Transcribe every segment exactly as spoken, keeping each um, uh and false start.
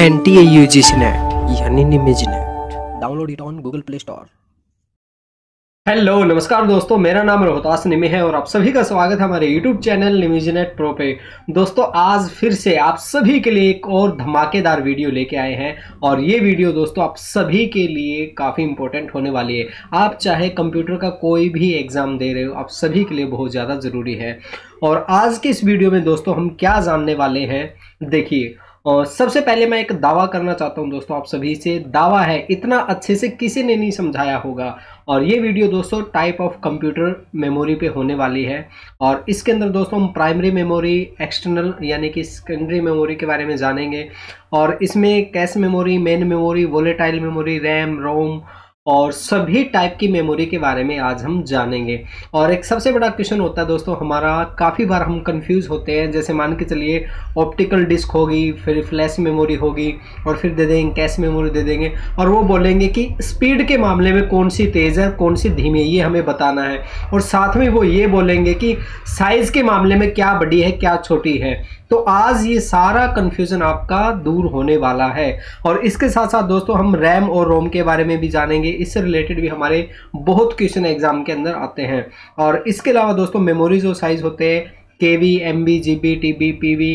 And T UGC NET यानी निमी जी net, download it on Google Play Store. Hello नमस्कार दोस्तों, मेरा नाम रोहतास निमी है और आप सभी का स्वागत है हमारे यूट्यूब चैनल निमी जी नेट प्रो पे। दोस्तों आज फिर से आप सभी के लिए एक और धमाकेदार वीडियो लेके आए हैं और ये वीडियो दोस्तों आप सभी के लिए काफ़ी इंपॉर्टेंट होने वाली है। आप चाहे कंप्यूटर का कोई भी एग्ज़ाम दे रहे हो, आप सभी के लिए बहुत ज़्यादा ज़रूरी है। और आज के इस वीडियो में दोस्तों हम क्या जानने वाले हैं, देखिए। और सबसे पहले मैं एक दावा करना चाहता हूं दोस्तों, आप सभी से दावा है, इतना अच्छे से किसी ने नहीं समझाया होगा। और ये वीडियो दोस्तों टाइप ऑफ कंप्यूटर मेमोरी पे होने वाली है और इसके अंदर दोस्तों हम प्राइमरी मेमोरी, एक्सटर्नल यानी कि सेकेंडरी मेमोरी के बारे में जानेंगे। और इसमें cache memory, main memory, volatile memory, RAM, ROM और सभी टाइप की मेमोरी के बारे में आज हम जानेंगे। और एक सबसे बड़ा क्वेश्चन होता है दोस्तों हमारा, काफ़ी बार हम कंफ्यूज होते हैं, जैसे मान के चलिए ऑप्टिकल डिस्क होगी, फिर फ्लैश मेमोरी होगी और फिर दे देंगे कैश मेमोरी दे देंगे और वो बोलेंगे कि स्पीड के मामले में कौन सी तेज़ है कौन सी धीमी है, ये हमें बताना है। और साथ में वो ये बोलेंगे कि साइज़ के मामले में क्या बड़ी है क्या छोटी है। तो आज ये सारा कन्फ्यूज़न आपका दूर होने वाला है। और इसके साथ साथ दोस्तों हम रैम और रोम के बारे में भी जानेंगे, इससे रिलेटेड भी हमारे बहुत क्वेश्चन एग्जाम के अंदर आते हैं। और इसके अलावा दोस्तों मेमोरीज और साइज होते हैं, KB, MB, GB, TB, PB,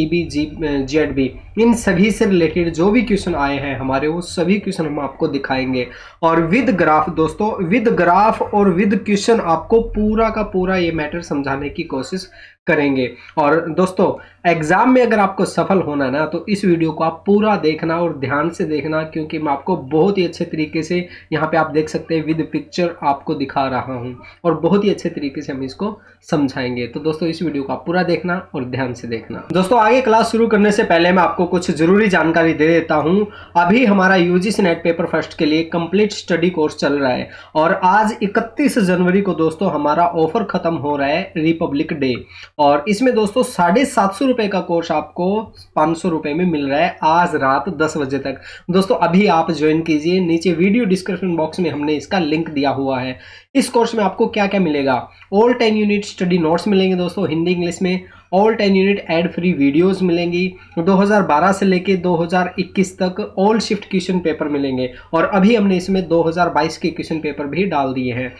EB, जी जेडबी, इन सभी से रिलेटेड जो भी क्वेश्चन आए हैं हमारे, वो सभी क्वेश्चन हम आपको दिखाएंगे। और विद ग्राफ दोस्तों, विद ग्राफ और विद क्वेश्चन आपको पूरा का पूरा ये मैटर समझाने की कोशिश करेंगे। और दोस्तों एग्ज़ाम में अगर आपको सफल होना है ना, तो इस वीडियो को आप पूरा देखना और ध्यान से देखना, क्योंकि मैं आपको बहुत ही अच्छे तरीके से यहाँ पे आप देख सकते हैं विद पिक्चर आपको दिखा रहा हूँ और बहुत ही अच्छे तरीके से हम इसको समझाएंगे। तो दोस्तों इस वीडियो को आप पूरा देखना और ध्यान से देखना। दोस्तों आगे क्लास शुरू करने से पहले मैं आपको कुछ ज़रूरी जानकारी दे देता हूँ। अभी हमारा U G C NET paper first के लिए कंप्लीट स्टडी कोर्स चल रहा है और आज इकतीस जनवरी को दोस्तों हमारा ऑफर ख़त्म हो रहा है, रिपब्लिक डे। और इसमें दोस्तों साढ़े सात सौ रुपये का कोर्स आपको पाँच सौ रुपये में मिल रहा है आज रात दस बजे तक। दोस्तों अभी आप ज्वाइन कीजिए, नीचे वीडियो डिस्क्रिप्शन बॉक्स में हमने इसका लिंक दिया हुआ है। इस कोर्स में आपको क्या क्या मिलेगा, all ten unit study notes मिलेंगे दोस्तों हिंदी इंग्लिश में, all ten unit ad free videos मिलेंगी, दो हज़ार बारह से लेके दो हज़ार इक्कीस तक ऑल शिफ्ट क्वेश्चन पेपर मिलेंगे और अभी हमने इसमें दो हज़ार बाईस के क्वेश्चन पेपर भी डाल दिए हैं।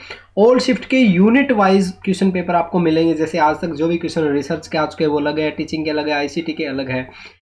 ऑल शिफ्ट के यूनिट वाइज क्वेश्चन पेपर आपको मिलेंगे, जैसे आज तक जो भी क्वेश्चन रिसर्च के आज के वो अलग है, टीचिंग के अलग है, आईसीटी के अलग है,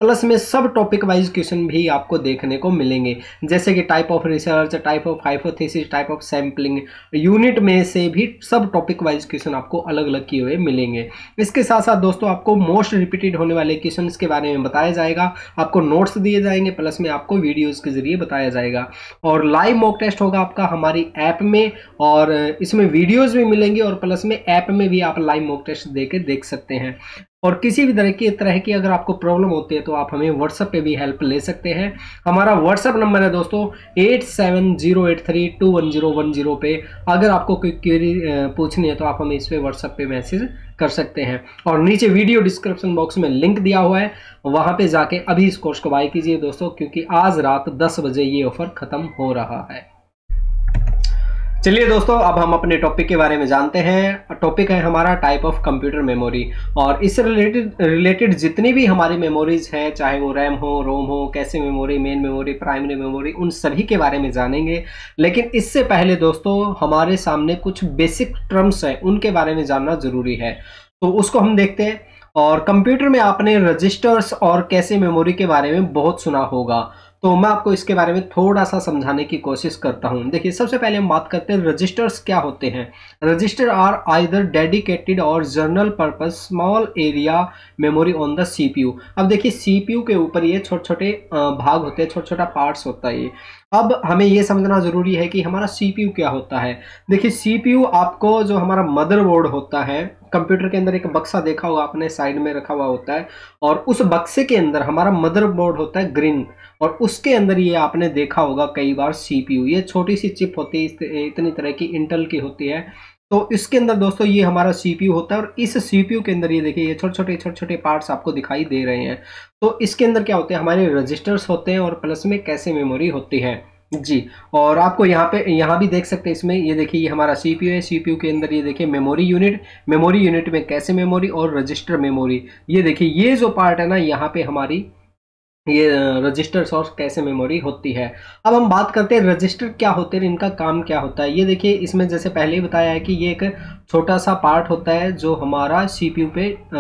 प्लस में सब टॉपिक वाइज क्वेश्चन भी आपको देखने को मिलेंगे, जैसे कि type of research, type of hypothesis, type of sampling, unit में से भी सब टॉपिक वाइज क्वेश्चन आपको अलग अलग किए हुए मिलेंगे। इसके साथ साथ दोस्तों आपको मोस्ट रिपीटेड होने वाले क्वेश्चन के बारे में बताया जाएगा, आपको नोट्स दिए जाएंगे, प्लस में आपको वीडियोज़ के जरिए बताया जाएगा। और लाइव मॉक टेस्ट होगा आपका हमारी ऐप में और इसमें वीडियोज़ भी मिलेंगे और प्लस में ऐप में भी आप लाइव मॉक टेस्ट दे के देख सकते हैं। और किसी भी तरह की तरह की अगर आपको प्रॉब्लम होती है तो आप हमें व्हाट्सएप पे भी हेल्प ले सकते हैं। हमारा व्हाट्सएप नंबर है दोस्तों eight seven zero eight three two one zero one zero पे, अगर आपको कोई क्वेरी पूछनी है तो आप हमें इस पे व्हाट्सएप पे मैसेज कर सकते हैं। और नीचे वीडियो डिस्क्रिप्शन बॉक्स में लिंक दिया हुआ है, वहाँ पे जाके अभी इस कोर्स को बाय कीजिए दोस्तों, क्योंकि आज रात दस बजे ये ऑफर ख़त्म हो रहा है। चलिए दोस्तों अब हम अपने टॉपिक के बारे में जानते हैं। टॉपिक है हमारा टाइप ऑफ कंप्यूटर मेमोरी और इससे रिलेटेड रिलेटेड जितनी भी हमारी मेमोरीज हैं, चाहे वो रैम हो, रोम हो, cache memory, main memory, primary memory, उन सभी के बारे में जानेंगे। लेकिन इससे पहले दोस्तों हमारे सामने कुछ बेसिक टर्म्स हैं, उनके बारे में जानना ज़रूरी है, तो उसको हम देखते हैं। और कंप्यूटर में आपने रजिस्टर्स और कैश मेमोरी के बारे में बहुत सुना होगा, तो मैं आपको इसके बारे में थोड़ा सा समझाने की कोशिश करता हूं। देखिए सबसे पहले हम बात करते हैं रजिस्टर्स क्या होते हैं। रजिस्टर आर आइदर डेडिकेटेड और general purpose small area memory on the CPU. अब देखिए सीपीयू के ऊपर ये छोटे छोटे भाग होते हैं, छोटा छोटा पार्ट्स होता है ये। अब हमें ये समझना ज़रूरी है कि हमारा सीपीयू क्या होता है। देखिए सीपीयू आपको जो हमारा मदरबोर्ड होता है, कंप्यूटर के अंदर एक बक्सा देखा होगा आपने, साइड में रखा हुआ होता है और उस बक्से के अंदर हमारा मदरबोर्ड होता है ग्रीन, और उसके अंदर ये आपने देखा होगा कई बार सीपीयू, ये छोटी सी चिप होती है, इतनी तरह की इंटेल की होती है। तो इसके अंदर दोस्तों ये हमारा सीपीयू होता है और इस सीपीयू के अंदर ये देखिए ये छोटे छोटे छोटे छोटे पार्ट्स आपको दिखाई दे रहे हैं। तो इसके अंदर क्या होते हैं, हमारे रजिस्टर्स होते हैं और प्लस में कैसे मेमोरी होती है जी। और आपको यहाँ पे यहाँ भी देख सकते हैं, इसमें ये देखिए ये हमारा सीपीयू है, सीपीयू के अंदर ये देखिए मेमोरी यूनिट, मेमोरी यूनिट में कैश मेमोरी और रजिस्टर मेमोरी, ये देखिए ये जो पार्ट है ना यहाँ पे हमारी ये रजिस्टर सोर्स कैसे मेमोरी होती है। अब हम बात करते हैं रजिस्टर क्या होते हैं, इनका काम क्या होता है। ये देखिए इसमें जैसे पहले ही बताया है कि ये एक छोटा सा पार्ट होता है जो हमारा सीपीयू पे आ,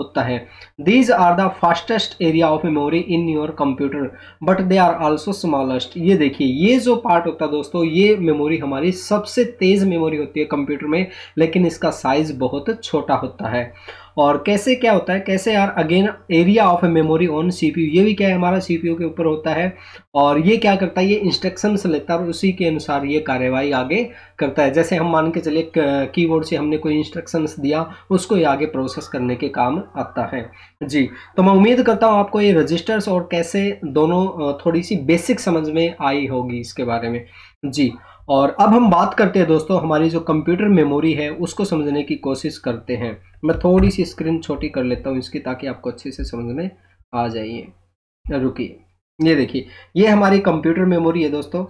होता है। These are the fastest area of memory in your computer but they are also smallest. ये देखिए ये जो पार्ट होता है दोस्तों, ये मेमोरी हमारी सबसे तेज़ मेमोरी होती है कंप्यूटर में, लेकिन इसका साइज़ बहुत छोटा होता है। और कैसे क्या होता है, कैसे यार, again area of memory on CPU, ये भी क्या है हमारा सीपीयू के ऊपर होता है। और ये क्या करता है, ये इंस्ट्रक्शंस लेता है और उसी के अनुसार ये कार्यवाही आगे करता है। जैसे हम मान के चले कीबोर्ड से हमने कोई इंस्ट्रक्शंस दिया, उसको ये आगे प्रोसेस करने के काम आता है जी। तो मैं उम्मीद करता हूँ आपको ये रजिस्टर्स और कैसे दोनों थोड़ी सी बेसिक समझ में आई होगी इसके बारे में जी। और अब हम बात करते हैं दोस्तों हमारी जो कंप्यूटर मेमोरी है उसको समझने की कोशिश करते हैं। मैं थोड़ी सी स्क्रीन छोटी कर लेता हूँ इसकी, ताकि आपको अच्छे से समझ में आ जाइए। रुकिए, ये देखिए ये हमारी कंप्यूटर मेमोरी है दोस्तों।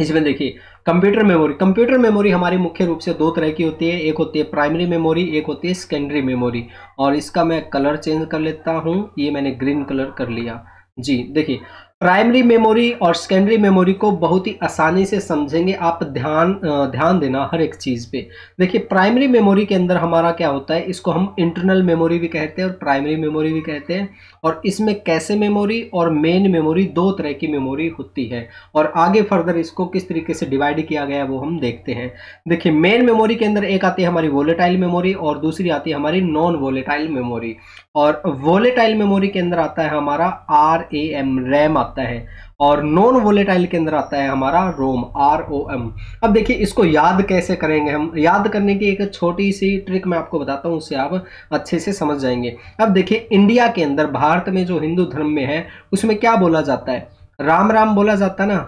इसमें देखिए कंप्यूटर मेमोरी, कंप्यूटर मेमोरी हमारी मुख्य रूप से दो तरह की होती है, एक होती है प्राइमरी मेमोरी, एक होती है सेकेंडरी मेमोरी। और इसका मैं कलर चेंज कर लेता हूँ, ये मैंने ग्रीन कलर कर लिया जी। देखिए प्राइमरी मेमोरी और सेकेंडरी मेमोरी को बहुत ही आसानी से समझेंगे आप, ध्यान ध्यान देना हर एक चीज़ पे। देखिए प्राइमरी मेमोरी के अंदर हमारा क्या होता है, इसको हम इंटरनल मेमोरी भी कहते हैं और प्राइमरी मेमोरी भी कहते हैं। और इसमें कैशे मेमोरी और मेन मेमोरी, दो तरह की मेमोरी होती है। और आगे फर्दर इसको किस तरीके से डिवाइड किया गया है वो हम देखते हैं। देखिए मेन मेमोरी के अंदर एक आती है हमारी वोलेटाइल मेमोरी और दूसरी आती है हमारी नॉन वोलेटाइल मेमोरी। और वोलेटाइल मेमोरी के अंदर आता है हमारा आर ए एम, रैम आता है। और नॉन वोलेटाइल के अंदर आता है हमारा रोम, आर ओ एम। अब देखिए इसको याद कैसे करेंगे हम, याद करने की एक छोटी सी ट्रिक मैं आपको बताता हूँ, उससे आप अच्छे से समझ जाएंगे। अब देखिए इंडिया के अंदर, भारत में जो हिंदू धर्म में है उसमें क्या बोला जाता है, राम राम बोला जाता ना,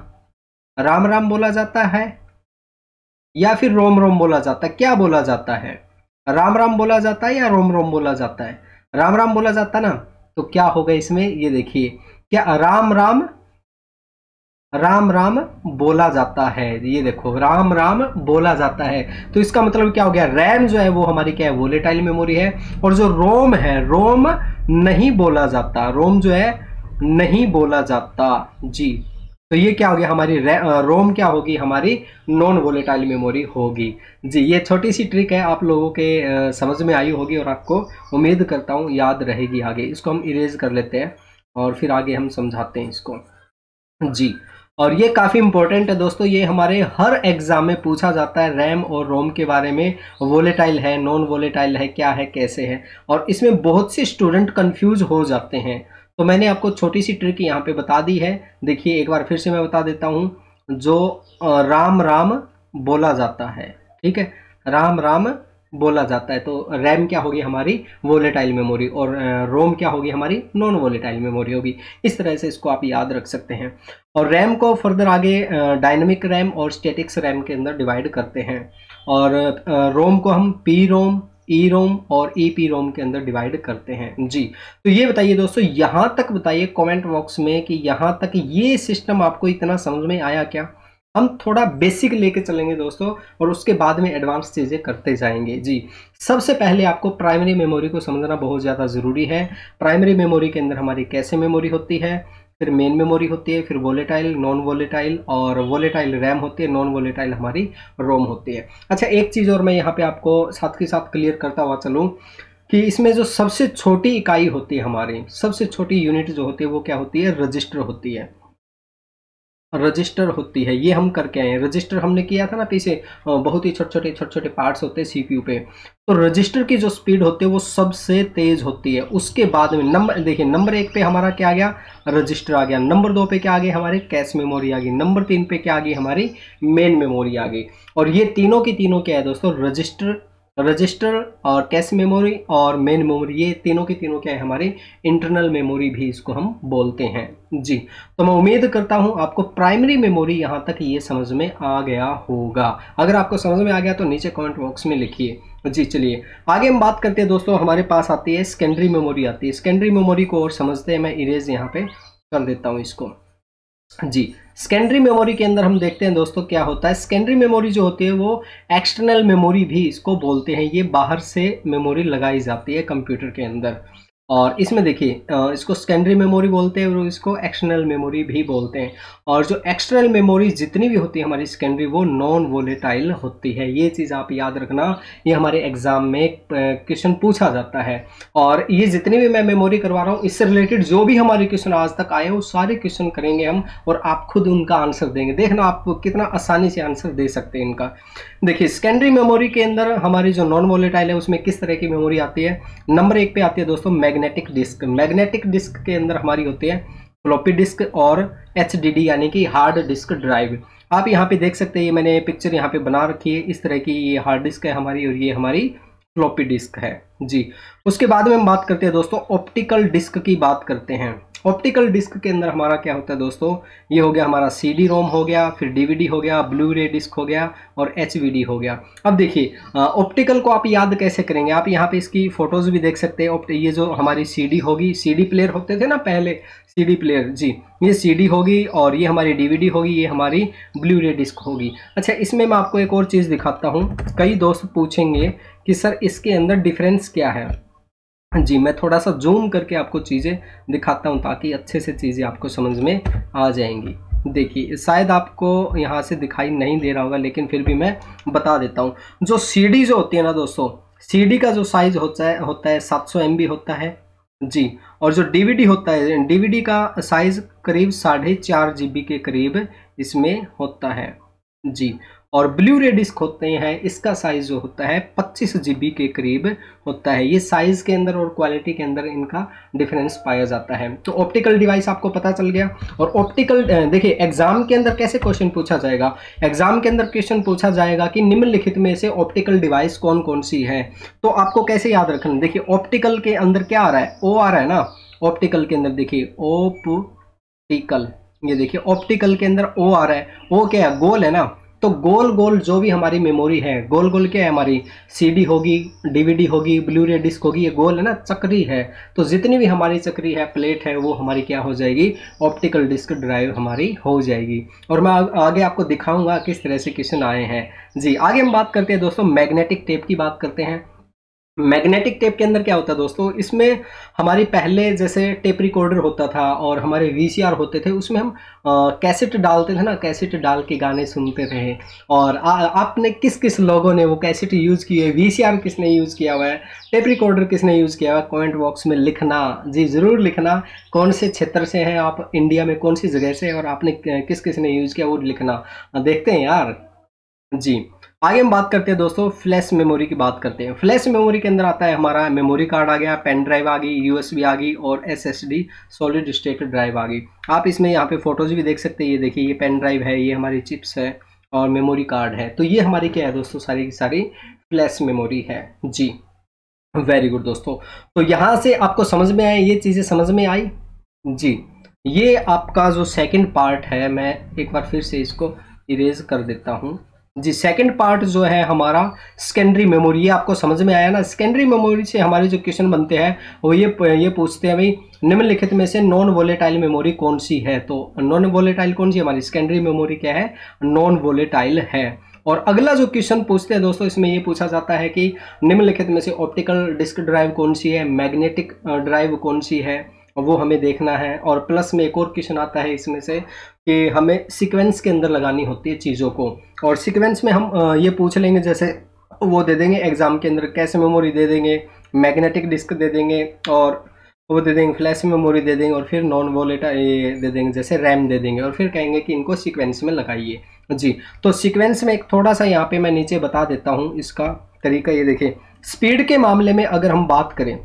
राम राम बोला जाता है या फिर रोम रोम बोला जाता है, क्या बोला जाता है, राम राम बोला जाता है या रोम रोम बोला जाता है, राम राम बोला जाता ना। तो क्या होगा इसमें, ये देखिए क्या राम राम राम राम बोला जाता है, ये देखो राम राम बोला जाता है। तो इसका मतलब क्या हो गया, रैम जो है वो हमारी क्या है, वोलेटाइल मेमोरी है। और जो रोम है, रोम नहीं बोला जाता, रोम जो है नहीं बोला जाता जी। तो ये क्या हो गया हमारी रोम, क्या होगी हमारी नॉन वोलेटाइल मेमोरी होगी जी। ये छोटी सी ट्रिक है, आप लोगों के समझ में आई होगी और आपको उम्मीद करता हूँ याद रहेगी। आगे इसको हम इरेज कर लेते हैं और फिर आगे हम समझाते हैं इसको जी। और ये काफ़ी इंपॉर्टेंट है दोस्तों, ये हमारे हर एग्ज़ाम में पूछा जाता है रैम और रोम के बारे में, वोलेटाइल है, नॉन वोलेटाइल है, क्या है, कैसे है। और इसमें बहुत से स्टूडेंट कंफ्यूज हो जाते हैं, तो मैंने आपको छोटी सी ट्रिक यहाँ पे बता दी है। देखिए एक बार फिर से मैं बता देता हूँ, जो राम राम बोला जाता है, ठीक है, राम राम बोला जाता है। तो रैम क्या होगी हमारी, वोलेटाइल मेमोरी, और रोम क्या होगी हमारी, नॉन वोलेटाइल मेमोरी होगी। इस तरह से इसको आप याद रख सकते हैं। और रैम को फर्दर आगे डायनेमिक रैम और स्टैटिक्स रैम के अंदर डिवाइड करते हैं। और रोम को हम पी रोम, ई रोम और ई पी रोम के अंदर डिवाइड करते हैं जी। तो ये बताइए दोस्तों, यहाँ तक बताइए कमेंट बॉक्स में कि यहाँ तक ये सिस्टम आपको इतना समझ में आया क्या। हम थोड़ा बेसिक लेके चलेंगे दोस्तों और उसके बाद में एडवांस चीज़ें करते जाएंगे जी। सबसे पहले आपको प्राइमरी मेमोरी को समझना बहुत ज़्यादा ज़रूरी है। प्राइमरी मेमोरी के अंदर हमारी कैशे मेमोरी होती है, फिर मेन मेमोरी होती है, फिर वोलेटाइल, नॉन वोलेटाइल, और वोलेटाइल रैम होती है, नॉन वोलेटाइल हमारी रोम होती है। अच्छा एक चीज़ और मैं यहाँ पर आपको साथ के साथ क्लियर करता हुआ चलूँ कि इसमें जो सबसे छोटी इकाई होती है हमारी, सबसे छोटी यूनिट जो होती है वो क्या होती है, रजिस्टर होती है, रजिस्टर होती है। ये हम करके आए हैं, रजिस्टर हमने किया था ना पीछे, बहुत ही छोटे छोटे छोटे छोटे पार्ट्स होते हैं सीपीयू पे। तो रजिस्टर की जो स्पीड होती है वो सबसे तेज़ होती है। उसके बाद में नंबर, देखिए नंबर एक पे हमारा क्या आ गया, रजिस्टर आ गया। नंबर दो पे क्या आ गया हमारे, कैश मेमोरी आ गई। नंबर तीन पे क्या आ गई हमारी, मेन मेमोरी आ गई। और ये तीनों की तीनों क्या है दोस्तों, रजिस्टर रजिस्टर और कैश मेमोरी और मेन मेमोरी, ये तीनों की तीनों क्या है हमारे, इंटरनल मेमोरी भी इसको हम बोलते हैं जी। तो मैं उम्मीद करता हूँ आपको प्राइमरी मेमोरी यहाँ तक ये समझ में आ गया होगा। अगर आपको समझ में आ गया तो नीचे कमेंट बॉक्स में लिखिए जी। चलिए आगे हम बात करते हैं दोस्तों, हमारे पास आती है सेकेंडरी मेमोरी आती है। सेकेंडरी मेमोरी को और समझते हैं, मैं इरेज यहाँ पे कर देता हूँ इसको जी। सेकेंडरी मेमोरी के अंदर हम देखते हैं दोस्तों क्या होता है। सेकेंडरी मेमोरी जो होती है वो एक्सटर्नल मेमोरी भी इसको बोलते हैं, ये बाहर से मेमोरी लगाई जाती है कंप्यूटर के अंदर। और इसमें देखिए इसको सेकेंडरी मेमोरी बोलते हैं और इसको एक्सटर्नल मेमोरी भी बोलते हैं। और जो एक्सटर्नल मेमोरी जितनी भी होती है हमारी सेकेंडरी वो नॉन वोलेटाइल होती है, ये चीज़ आप याद रखना, ये हमारे एग्ज़ाम में क्वेश्चन पूछा जाता है। और ये जितनी भी मैं मेमोरी करवा रहा हूँ इससे रिलेटेड जो भी हमारे क्वेश्चन आज तक आए वो सारे क्वेश्चन करेंगे हम और आप खुद उनका आंसर देंगे, देखना आप कितना आसानी से आंसर दे सकते हैं इनका। देखिए सेकेंडरी मेमोरी के अंदर हमारी जो नॉन वोलेटाइल है उसमें किस तरह की मेमोरी आती है, नंबर एक पे आती है दोस्तों मैग्नेटिक डिस्क। मैग्नेटिक डिस्क के अंदर हमारी होती है फ्लॉपी डिस्क और एचडीडी यानी कि हार्ड डिस्क ड्राइव। आप यहाँ पे देख सकते हैं, ये मैंने पिक्चर यहाँ पे बना रखी है, इस तरह की ये हार्ड डिस्क है हमारी और ये हमारी फ्लॉपी डिस्क है जी। उसके बाद में हम बात करते हैं दोस्तों ऑप्टिकल डिस्क की बात करते हैं। ऑप्टिकल डिस्क के अंदर हमारा क्या होता है दोस्तों, ये हो गया हमारा सीडी रोम हो गया, फिर डीवीडी हो गया, ब्लू रे डिस्क हो गया और एचवीडी हो गया। अब देखिए ऑप्टिकल को आप याद कैसे करेंगे, आप यहाँ पे इसकी फोटोज़ भी देख सकते हैं। ये जो हमारी सीडी होगी, सीडी प्लेयर होते थे ना पहले, सीडी प्लेयर जी, ये सीडी होगी और ये हमारी डीवीडी होगी, ये हमारी ब्लू रे डिस्क होगी। अच्छा इसमें मैं आपको एक और चीज़ दिखाता हूँ, कई दोस्त पूछेंगे कि सर इसके अंदर डिफरेंस क्या है जी। मैं थोड़ा सा जूम करके आपको चीज़ें दिखाता हूँ ताकि अच्छे से चीज़ें आपको समझ में आ जाएंगी। देखिए शायद आपको यहाँ से दिखाई नहीं दे रहा होगा लेकिन फिर भी मैं बता देता हूँ। जो सीडी जो होती है ना दोस्तों, सीडी का जो साइज़ होता है होता है सात सौ एम बी होता है जी। और जो डीवीडी होता है, डीवीडी का साइज़ करीब साढ़े चार जी बी के करीब इसमें होता है जी। और ब्लू रे डिस्क होते हैं, इसका साइज़ जो होता है पच्चीस जी बी के करीब होता है। ये साइज़ के अंदर और क्वालिटी के अंदर इनका डिफरेंस पाया जाता है। तो ऑप्टिकल डिवाइस आपको पता चल गया। और ऑप्टिकल देखिए एग्ज़ाम के अंदर कैसे क्वेश्चन पूछा जाएगा, एग्ज़ाम के अंदर क्वेश्चन पूछा जाएगा कि निम्नलिखित में से ऑप्टिकल डिवाइस कौन कौन सी है। तो आपको कैसे याद रखना, देखिए ऑप्टिकल के अंदर क्या आ रहा है, ओ आ रहा है ना ऑप्टिकल के अंदर। देखिए ऑप्टिकल, ये देखिए ऑप्टिकल के अंदर ओ आ रहा है, ओ क्या है गोल है ना। तो गोल गोल जो भी हमारी मेमोरी है, गोल गोल क्या है हमारी सीडी होगी, डीवीडी होगी, ब्लू रे डिस्क होगी, ये गोल है ना, चक्री है। तो जितनी भी हमारी चक्री है, प्लेट है, वो हमारी क्या हो जाएगी, ऑप्टिकल डिस्क ड्राइव हमारी हो जाएगी। और मैं आगे आपको दिखाऊंगा किस तरह से क्वेश्चन आए हैं जी। आगे हम बात करते हैं दोस्तों मैग्नेटिक टेप की बात करते हैं। मैग्नेटिक टेप के अंदर क्या होता है दोस्तों, इसमें हमारी पहले जैसे टेप रिकॉर्डर होता था और हमारे वीसीआर होते थे, उसमें हम कैसेट डालते थे ना, कैसेट डाल के गाने सुनते थे। और आ, आपने किस किस लोगों ने वो कैसेट यूज़ की है, वीसीआर किसने यूज़ किया हुआ है, टेप रिकॉर्डर किसने यूज़ किया हुआ है, कमेंट बॉक्स में लिखना जी, ज़रूर लिखना। कौन से क्षेत्र से हैं आप, इंडिया में कौन सी जगह से, और आपने किस किस ने यूज़ किया वो लिखना। देखते हैं यार जी। आगे हम बात करते हैं दोस्तों फ्लैश मेमोरी की बात करते हैं। फ्लैश मेमोरी के अंदर आता है हमारा मेमोरी कार्ड आ गया, पेन ड्राइव आ गई, यूएसबी आ गई और एसएसडी सॉलिड स्टेट ड्राइव आ गई। आप इसमें यहाँ पे फोटोज भी देख सकते हैं, ये देखिए ये पेन ड्राइव है, ये हमारी चिप्स है और मेमोरी कार्ड है। तो ये हमारी क्या है दोस्तों, सारी की सारी फ्लैश मेमोरी है जी। वेरी गुड दोस्तों, तो यहाँ से आपको समझ में आए, ये चीज़ें समझ में आई जी। ये आपका जो सेकेंड पार्ट है, मैं एक बार फिर से इसको इरेज कर देता हूँ जी। सेकंड पार्ट जो है हमारा सेकेंडरी मेमोरी, ये आपको समझ में आया ना। सेकेंडरी मेमोरी से हमारे जो क्वेश्चन बनते हैं वो ये ये पूछते हैं भाई निम्नलिखित में से नॉन वोलेटाइल मेमोरी कौन सी है। तो नॉन वोलेटाइल कौन सी है, हमारी सेकेंडरी मेमोरी क्या है, नॉन वोलेटाइल है। और अगला जो क्वेश्चन पूछते हैं दोस्तों, इसमें ये पूछा जाता है कि निम्नलिखित में से ऑप्टिकल डिस्क ड्राइव कौन सी है, मैग्नेटिक ड्राइव कौन सी है, वो हमें देखना है। और प्लस में एक और क्वेश्चन आता है इसमें से कि हमें सीक्वेंस के अंदर लगानी होती है चीज़ों को। और सीक्वेंस में हम ये पूछ लेंगे, जैसे वो दे देंगे एग्ज़ाम के अंदर, कैश मेमोरी दे देंगे, मैग्नेटिक डिस्क दे देंगे और वो दे देंगे फ्लैश मेमोरी दे देंगे और फिर नॉन वोलेटाइल ये दे देंगे जैसे रैम दे देंगे और फिर कहेंगे कि इनको सीक्वेंस में लगाइए जी। तो सीक्वेंस में एक थोड़ा सा यहाँ पर मैं नीचे बता देता हूँ इसका तरीका। ये देखिए स्पीड के मामले में अगर हम बात करें,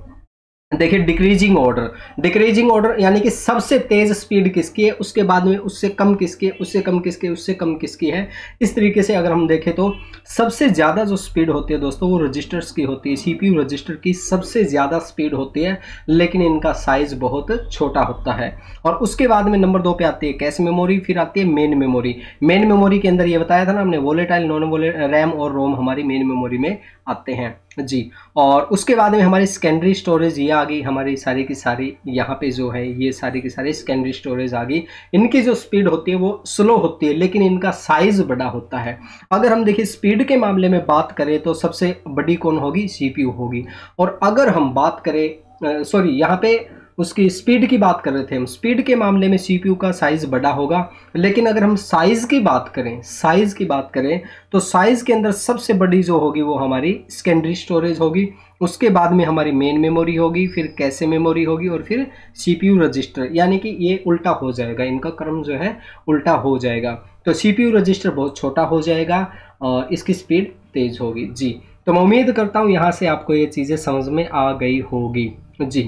देखिए डिक्रीजिंग ऑर्डर, डिक्रीजिंग ऑर्डर यानी कि सबसे तेज़ स्पीड किसकी है, उसके बाद में उससे कम किसकी है, उससे कम किसकी है, उससे कम किसकी है। इस तरीके से अगर हम देखें तो सबसे ज़्यादा जो स्पीड होती है दोस्तों वो रजिस्टर्स की होती है, सीपीयू रजिस्टर की सबसे ज़्यादा स्पीड होती है, लेकिन इनका साइज़ बहुत छोटा होता है। और उसके बाद में नंबर दो पे आती है कैश मेमोरी, फिर आती है मेन मेमोरी। मेन मेमोरी के अंदर ये बताया था ना हमने, वोलेटाइल, नॉन वोलेटाइल, रैम और रोम हमारी मेन मेमोरी में आते हैं जी। और उसके बाद में हमारी सेकेंडरी स्टोरेज ये आ गई, हमारी सारी की सारी यहाँ पे जो है ये सारी की सारी सेकेंडरी स्टोरेज आ गई। इनकी जो स्पीड होती है वो स्लो होती है लेकिन इनका साइज़ बड़ा होता है। अगर हम देखिए स्पीड के मामले में बात करें तो सबसे बड़ी कौन होगी, सीपीयू होगी। और अगर हम बात करें सॉरी यहाँ पे उसकी स्पीड की बात कर रहे थे हम। स्पीड के मामले में सीपीयू का साइज़ बड़ा होगा, लेकिन अगर हम साइज़ की बात करें साइज़ की बात करें तो साइज़ के अंदर सबसे बड़ी जो होगी वो हमारी सेकेंडरी स्टोरेज होगी, उसके बाद में हमारी मेन मेमोरी होगी, फिर कैशे मेमोरी होगी और फिर सीपीयू रजिस्टर, यानी कि ये उल्टा हो जाएगा, इनका क्रम जो है उल्टा हो जाएगा। तो सीपीयू रजिस्टर बहुत छोटा हो जाएगा और इसकी स्पीड तेज़ होगी। जी, तो मैं उम्मीद करता हूँ यहाँ से आपको ये चीज़ें समझ में आ गई होगी। जी,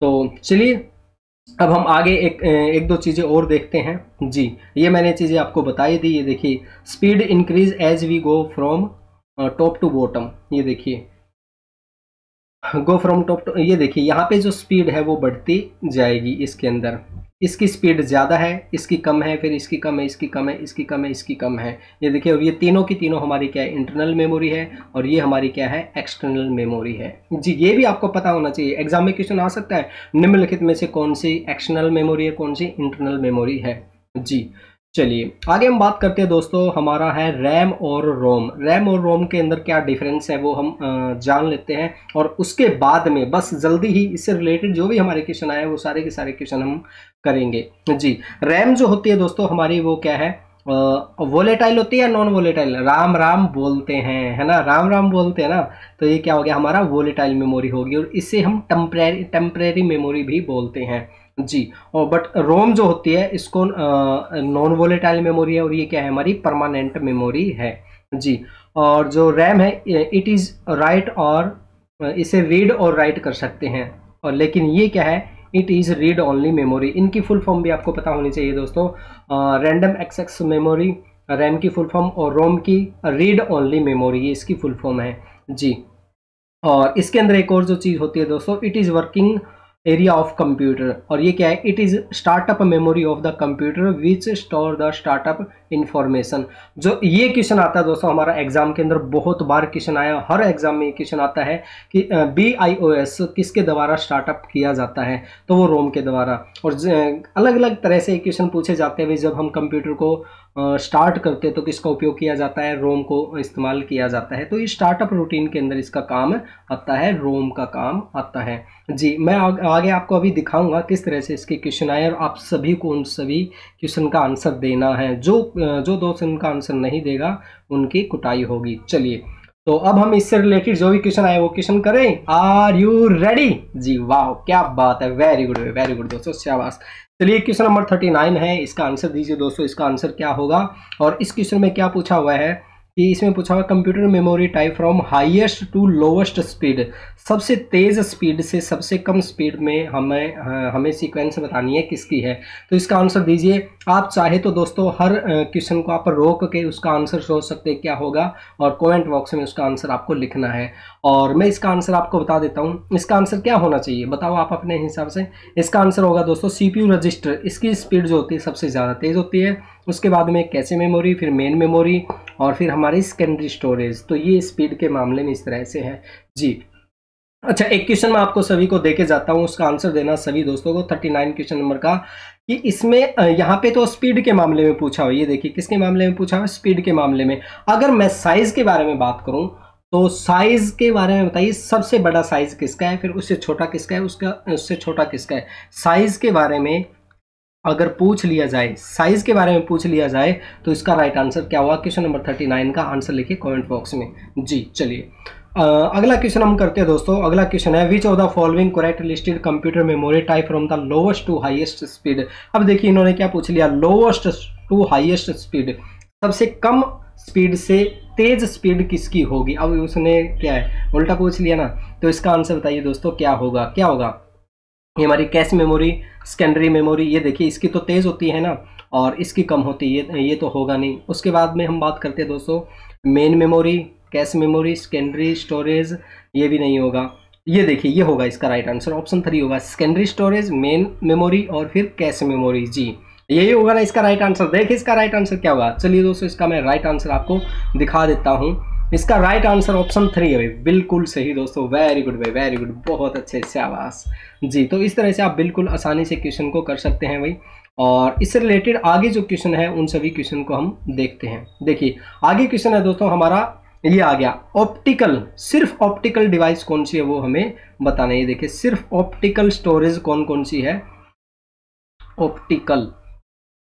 तो चलिए अब हम आगे एक एक दो चीज़ें और देखते हैं। जी, ये मैंने चीज़ें आपको बताई दी। ये देखिए, speed increase as we go from top to bottom, ये देखिए गो फ्रॉम टॉप टू, ये देखिए यहाँ पे जो स्पीड है वो बढ़ती जाएगी। इसके अंदर इसकी स्पीड ज़्यादा है, इसकी कम है, फिर इसकी कम है, इसकी कम है, इसकी कम है, इसकी कम है, ये देखिए। और ये तीनों की तीनों हमारी क्या है, इंटरनल मेमोरी है, और ये हमारी क्या है, एक्सटर्नल मेमोरी है। जी, ये भी आपको पता होना चाहिए, एग्जाम में क्वेश्चन आ सकता है निम्नलिखित में से कौन सी एक्सटर्नल मेमोरी है, कौन सी इंटरनल मेमोरी है। जी, चलिए आगे हम बात करते हैं दोस्तों, हमारा है रैम और रोम। रैम और रोम के अंदर क्या डिफरेंस है वो हम जान लेते हैं, और उसके बाद में बस जल्दी ही इससे रिलेटेड जो भी हमारे क्वेश्चन आए वो सारे के सारे क्वेश्चन हम करेंगे। जी, रैम जो होती है दोस्तों हमारी, वो क्या है, वोलेटाइल होती है या नॉन वोलेटाइल, राम राम बोलते हैं, है ना, राम राम बोलते हैं ना। तो ये क्या हो गया, हमारा वोलेटाइल मेमोरी होगी, और इसे हम टेम्परेरी टेम्परेरी मेमोरी भी बोलते हैं। जी, और बट रोम जो होती है इसको नॉन वोलेटाइल मेमोरी है, और ये क्या है, हमारी परमानेंट मेमोरी है। जी, और जो रैम है इट इज़ राइट, और इसे रीड और राइट कर सकते हैं, और लेकिन ये क्या है, it is read only memory. इनकी फुल फॉर्म भी आपको पता होनी चाहिए दोस्तों, रैंडम एक्सेस मेमोरी रैम की फुल फॉर्म, और रोम की रीड ओनली मेमोरी, ये इसकी फुल फॉर्म है। जी, और इसके अंदर एक और जो चीज़ होती है दोस्तों, it is working area of computer, और ये क्या है, it is startup memory of the computer which store the startup information. जो ये क्वेश्चन आता है दोस्तों हमारा एग्जाम के अंदर, बहुत बार क्वेश्चन आया, हर एग्जाम में ये क्वेश्चन आता है कि बी आई ओ एस किसके द्वारा स्टार्टअप किया जाता है, तो वो रोम के द्वारा। और अलग अलग तरह से क्वेश्चन पूछे जाते हैं, जब हम कंप्यूटर को स्टार्ट करते हैं तो किसका उपयोग किया जाता है, रोम को इस्तेमाल किया जाता है। तो ये स्टार्टअप रूटीन के अंदर इसका काम आता है, रोम का काम आता है। जी, मैं आग, आगे आपको अभी दिखाऊंगा किस तरह से इसके क्वेश्चन आए, और आप सभी को उन सभी क्वेश्चन का आंसर देना है। जो जो दोस्त इनका आंसर नहीं देगा उनकी कुटाई होगी। चलिए, तो अब हम इससे रिलेटेड जो भी क्वेश्चन आए वो क्वेश्चन करें। Are you ready? जी, वाह, क्या बात है, वेरी गुड वेरी गुड दोस्तों, शाबाश। चलिए, क्वेश्चन नंबर थर्टी नाइन है, इसका आंसर दीजिए दोस्तों, इसका आंसर क्या होगा। और इस क्वेश्चन में क्या पूछा हुआ है कि इसमें पूछा हुआ computer memory type from highest to lowest speed, सबसे तेज़ स्पीड से सबसे कम स्पीड में हमें हमें सीक्वेंस बतानी है किसकी है। तो इसका आंसर दीजिए। आप चाहे तो दोस्तों हर क्वेश्चन को आप रोक के उसका आंसर सोच सकते हैं क्या होगा, और कमेंट बॉक्स में उसका आंसर आपको लिखना है, और मैं इसका आंसर आपको बता देता हूँ। इसका आंसर क्या होना चाहिए, बताओ आप अपने हिसाब से। इसका आंसर होगा दोस्तों सीपीयू रजिस्टर, इसकी स्पीड जो होती है सबसे ज़्यादा तेज़ होती है, उसके बाद में कैशे मेमोरी, फिर मेन मेमोरी, और फिर हमारी सेकेंडरी स्टोरेज। तो ये स्पीड के मामले में इस तरह से है। जी, अच्छा, एक क्वेश्चन मैं आपको सभी को देके जाता हूँ, उसका आंसर देना सभी दोस्तों को, थर्टी नाइन क्वेश्चन नंबर का, कि इसमें यहाँ पे तो स्पीड के मामले में पूछा हुआ, ये देखिए किसके मामले में पूछा हुआ, स्पीड के मामले में। अगर मैं साइज़ के बारे में बात करूँ तो साइज़ के बारे में बताइए, सबसे बड़ा साइज़ किसका है, फिर उससे छोटा किसका है, उसका उससे छोटा किसका है। साइज़ के बारे में अगर पूछ लिया जाए साइज़ के बारे में पूछ लिया जाए तो इसका राइट आंसर क्या हुआ, क्वेश्चन नंबर थर्टी नाइन का आंसर लिखिए कमेंट बॉक्स में। जी, चलिए अगला क्वेश्चन हम करते हैं दोस्तों। अगला क्वेश्चन है, which of the following correct listed computer memory type from the lowest to highest speed. अब देखिए इन्होंने क्या पूछ लिया, लोवेस्ट टू हाईएस्ट स्पीड, सबसे कम स्पीड से तेज़ स्पीड किसकी होगी। अब उसने क्या है, उल्टा पूछ लिया ना, तो इसका आंसर बताइए दोस्तों क्या होगा क्या होगा। ये हमारी कैश मेमोरी, सेकेंडरी मेमोरी, ये देखिए इसकी तो तेज़ होती है ना, और इसकी कम होती है, ये तो होगा नहीं। उसके बाद में हम बात करते हैं दोस्तों main memory, cache memory, secondary storage, ये भी नहीं होगा। ये देखिए ये होगा इसका राइट आंसर, ऑप्शन थ्री होगा, सेकेंडरी स्टोरेज, मेन मेमोरी और फिर कैश मेमोरी। जी, यही होगा ना इसका राइट आंसर। देखिए इसका राइट आंसर क्या होगा। चलिए दोस्तों, इसका मैं राइट आंसर आपको दिखा देता हूँ। इसका राइट आंसर ऑप्शन थ्री है भाई, बिल्कुल सही दोस्तों, वेरी गुड भाई, वेरी गुड, बहुत अच्छे, शाबाश। जी, तो इस तरह से आप बिल्कुल आसानी से क्वेश्चन को कर सकते हैं भाई, और इससे रिलेटेड आगे जो क्वेश्चन है उन सभी क्वेश्चन को हम देखते हैं। देखिए आगे क्वेश्चन है दोस्तों हमारा, ये आ गया ऑप्टिकल। सिर्फ ऑप्टिकल डिवाइस कौन सी है वो हमें बताना है। ये देखिए सिर्फ ऑप्टिकल स्टोरेज कौन कौन सी है, ऑप्टिकल।